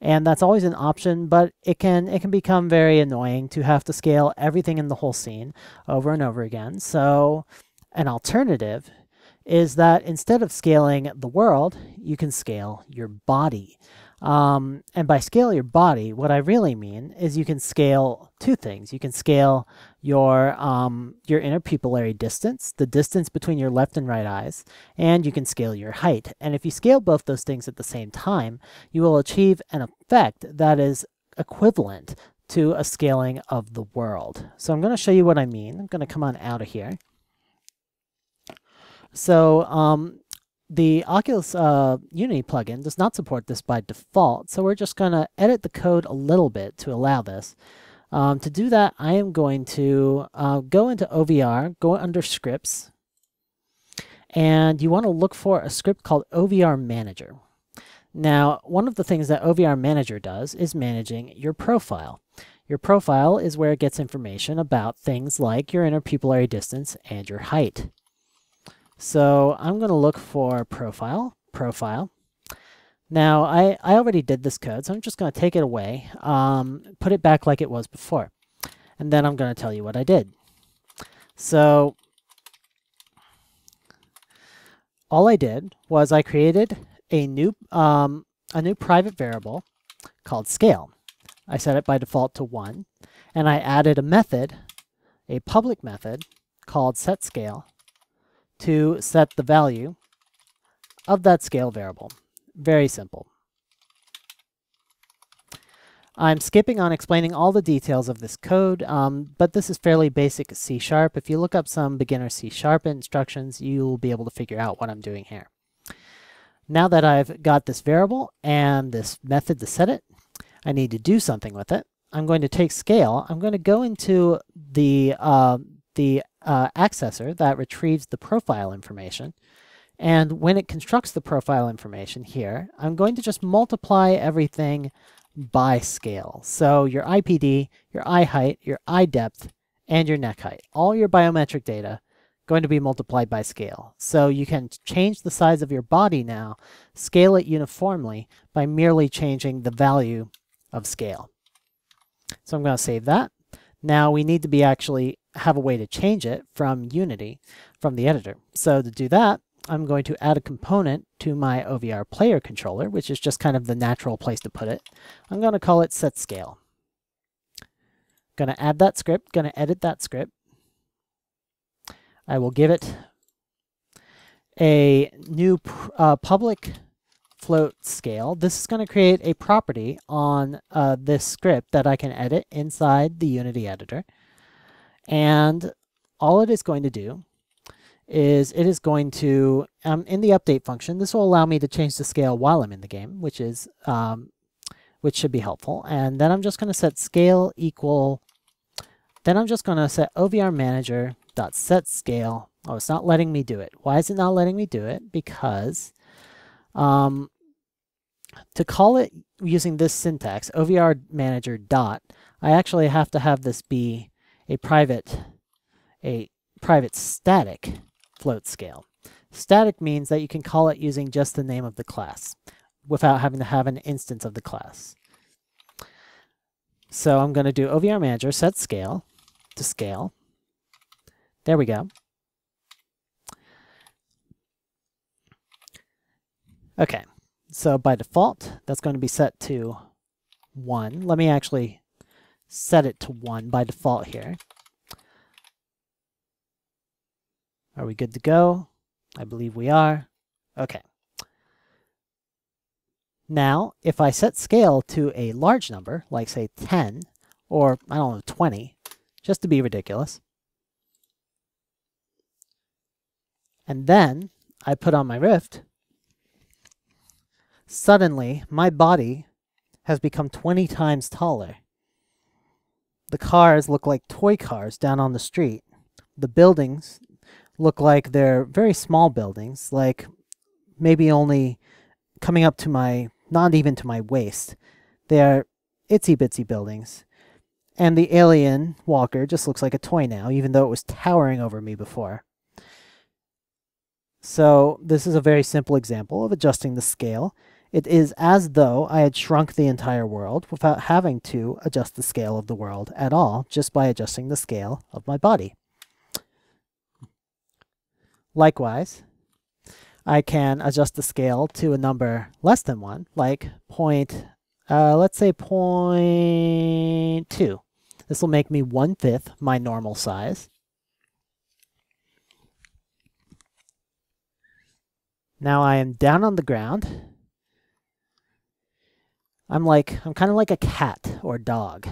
And that's always an option, but it can, it can become very annoying to have to scale everything in the whole scene over and over again. So an alternative is that instead of scaling the world, you can scale your body. Um, and by scale your body, what I really mean is you can scale two things. You can scale your, um, your interpupillary distance, the distance between your left and right eyes, and you can scale your height. And if you scale both those things at the same time, you will achieve an effect that is equivalent to a scaling of the world. So I'm going to show you what I mean. I'm going to come on out of here. So, um, the Oculus uh, Unity plugin does not support this by default, so we're just going to edit the code a little bit to allow this. Um, to do that, I am going to uh, go into O V R, go under scripts, and you want to look for a script called O V R Manager. Now, one of the things that O V R Manager does is managing your profile. Your profile is where it gets information about things like your interpupillary distance and your height. So I'm going to look for profile, profile. Now I, I already did this code, so I'm just going to take it away, um, put it back like it was before. And then I'm going to tell you what I did. So all I did was I created a new, um, a new private variable called scale. I set it by default to one, and I added a method, a public method called setScale, to set the value of that scale variable. Very simple. I'm skipping on explaining all the details of this code, um, but this is fairly basic C sharp. If you look up some beginner C sharp instructions, you'll be able to figure out what I'm doing here. Now that I've got this variable and this method to set it, I need to do something with it. I'm going to take scale. I'm going to go into the uh, the uh, accessor that retrieves the profile information. And when it constructs the profile information here, I'm going to just multiply everything by scale. So your I P D, your eye height, your eye depth, and your neck height. All your biometric data going to be multiplied by scale. So you can change the size of your body now, scale it uniformly by merely changing the value of scale. So I'm going to save that. Now we need to be actually have a way to change it from Unity, from the editor. So to do that, I'm going to add a component to my O V R player controller, which is just kind of the natural place to put it. I'm going to call it setScale. Going to add that script, going to edit that script. I will give it a new uh, public float scale. This is going to create a property on uh, this script that I can edit inside the Unity editor. And all it is going to do is it is going to, um, in the update function, this will allow me to change the scale while I'm in the game, which is, um, which should be helpful. And then I'm just going to set scale equal, then I'm just going to set O V R Manager dot set scale. Oh, it's not letting me do it. Why is it not letting me do it? Because um, to call it using this syntax, O V R Manager dot, I actually have to have this be a private, a private static float scale. Static means that you can call it using just the name of the class without having to have an instance of the class. So I'm going to do O V R Manager set scale to scale. There we go. Okay, so by default, that's going to be set to one. Let me actually set it to one by default here. Are we good to go? I believe we are. Okay. Now, if I set scale to a large number, like say ten, or I don't know, twenty, just to be ridiculous, and then I put on my Rift, suddenly my body has become twenty times taller. The cars look like toy cars down on the street. The buildings look like they're very small buildings, like maybe only coming up to my, not even to my waist. They're itsy bitsy buildings. And the alien walker just looks like a toy now, even though it was towering over me before. So this is a very simple example of adjusting the scale. It is as though I had shrunk the entire world without having to adjust the scale of the world at all, just by adjusting the scale of my body. Likewise, I can adjust the scale to a number less than one, like point, uh, let's say point two. This will make me one-fifth my normal size. Now I am down on the ground. I'm like, I'm kind of like a cat or dog.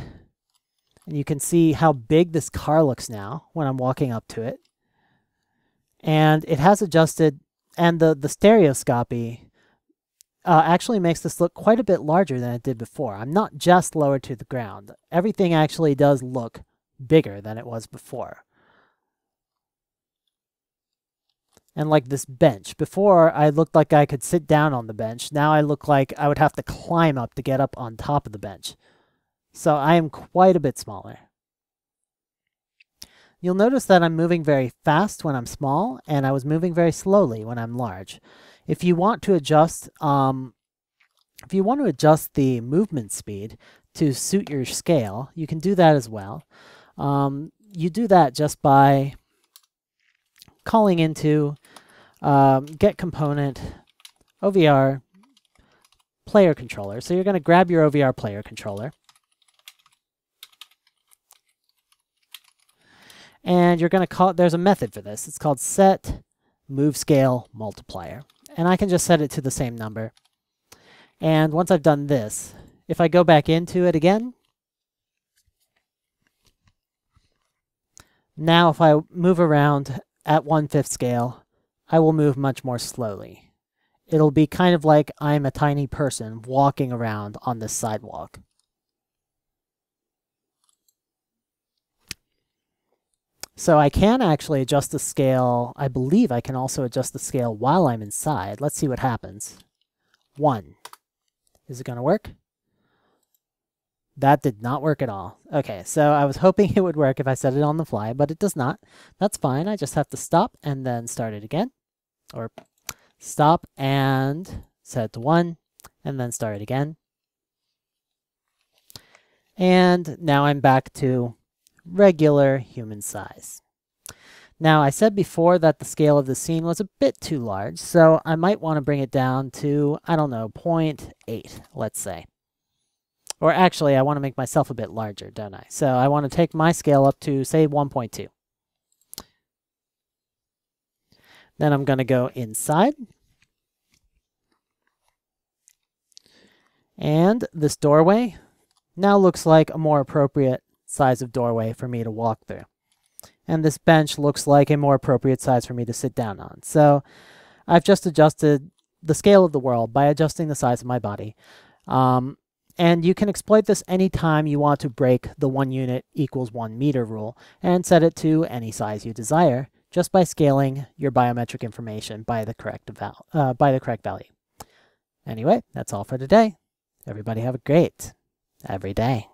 And you can see how big this car looks now when I'm walking up to it. And it has adjusted, and the, the stereoscopy uh, actually makes this look quite a bit larger than it did before. I'm not just lower to the ground. Everything actually does look bigger than it was before. And like this bench. Before, I looked like I could sit down on the bench. Now I look like I would have to climb up to get up on top of the bench. So I am quite a bit smaller. You'll notice that I'm moving very fast when I'm small, and I was moving very slowly when I'm large. If you want to adjust, um, if you want to adjust the movement speed to suit your scale, you can do that as well. Um, you do that just by calling into um, get component O V R player controller. So you're going to grab your O V R player controller, and you're going to call it, there's a method for this. It's called set move scale multiplier, and I can just set it to the same number. And once I've done this, if I go back into it again, now if I move around at one-fifth scale, I will move much more slowly. It'll be kind of like I'm a tiny person walking around on this sidewalk. So I can actually adjust the scale. I believe I can also adjust the scale while I'm inside. Let's see what happens. One. Is it going to work? That did not work at all. Okay, so I was hoping it would work if I set it on the fly, but it does not. That's fine. I just have to stop and then start it again. Or stop and set it to one, and then start it again. And now I'm back to regular human size. Now, I said before that the scale of the scene was a bit too large, so I might want to bring it down to, I don't know, point eight, let's say. Or actually, I want to make myself a bit larger, don't I? So I want to take my scale up to, say, one point two. Then I'm going to go inside. And this doorway now looks like a more appropriate size of doorway for me to walk through. And this bench looks like a more appropriate size for me to sit down on. So I've just adjusted the scale of the world by adjusting the size of my body. Um, And you can exploit this anytime you want to break the one unit equals one meter rule and set it to any size you desire just by scaling your biometric information by the correct, val uh, by the correct value. Anyway, that's all for today. Everybody have a great every day.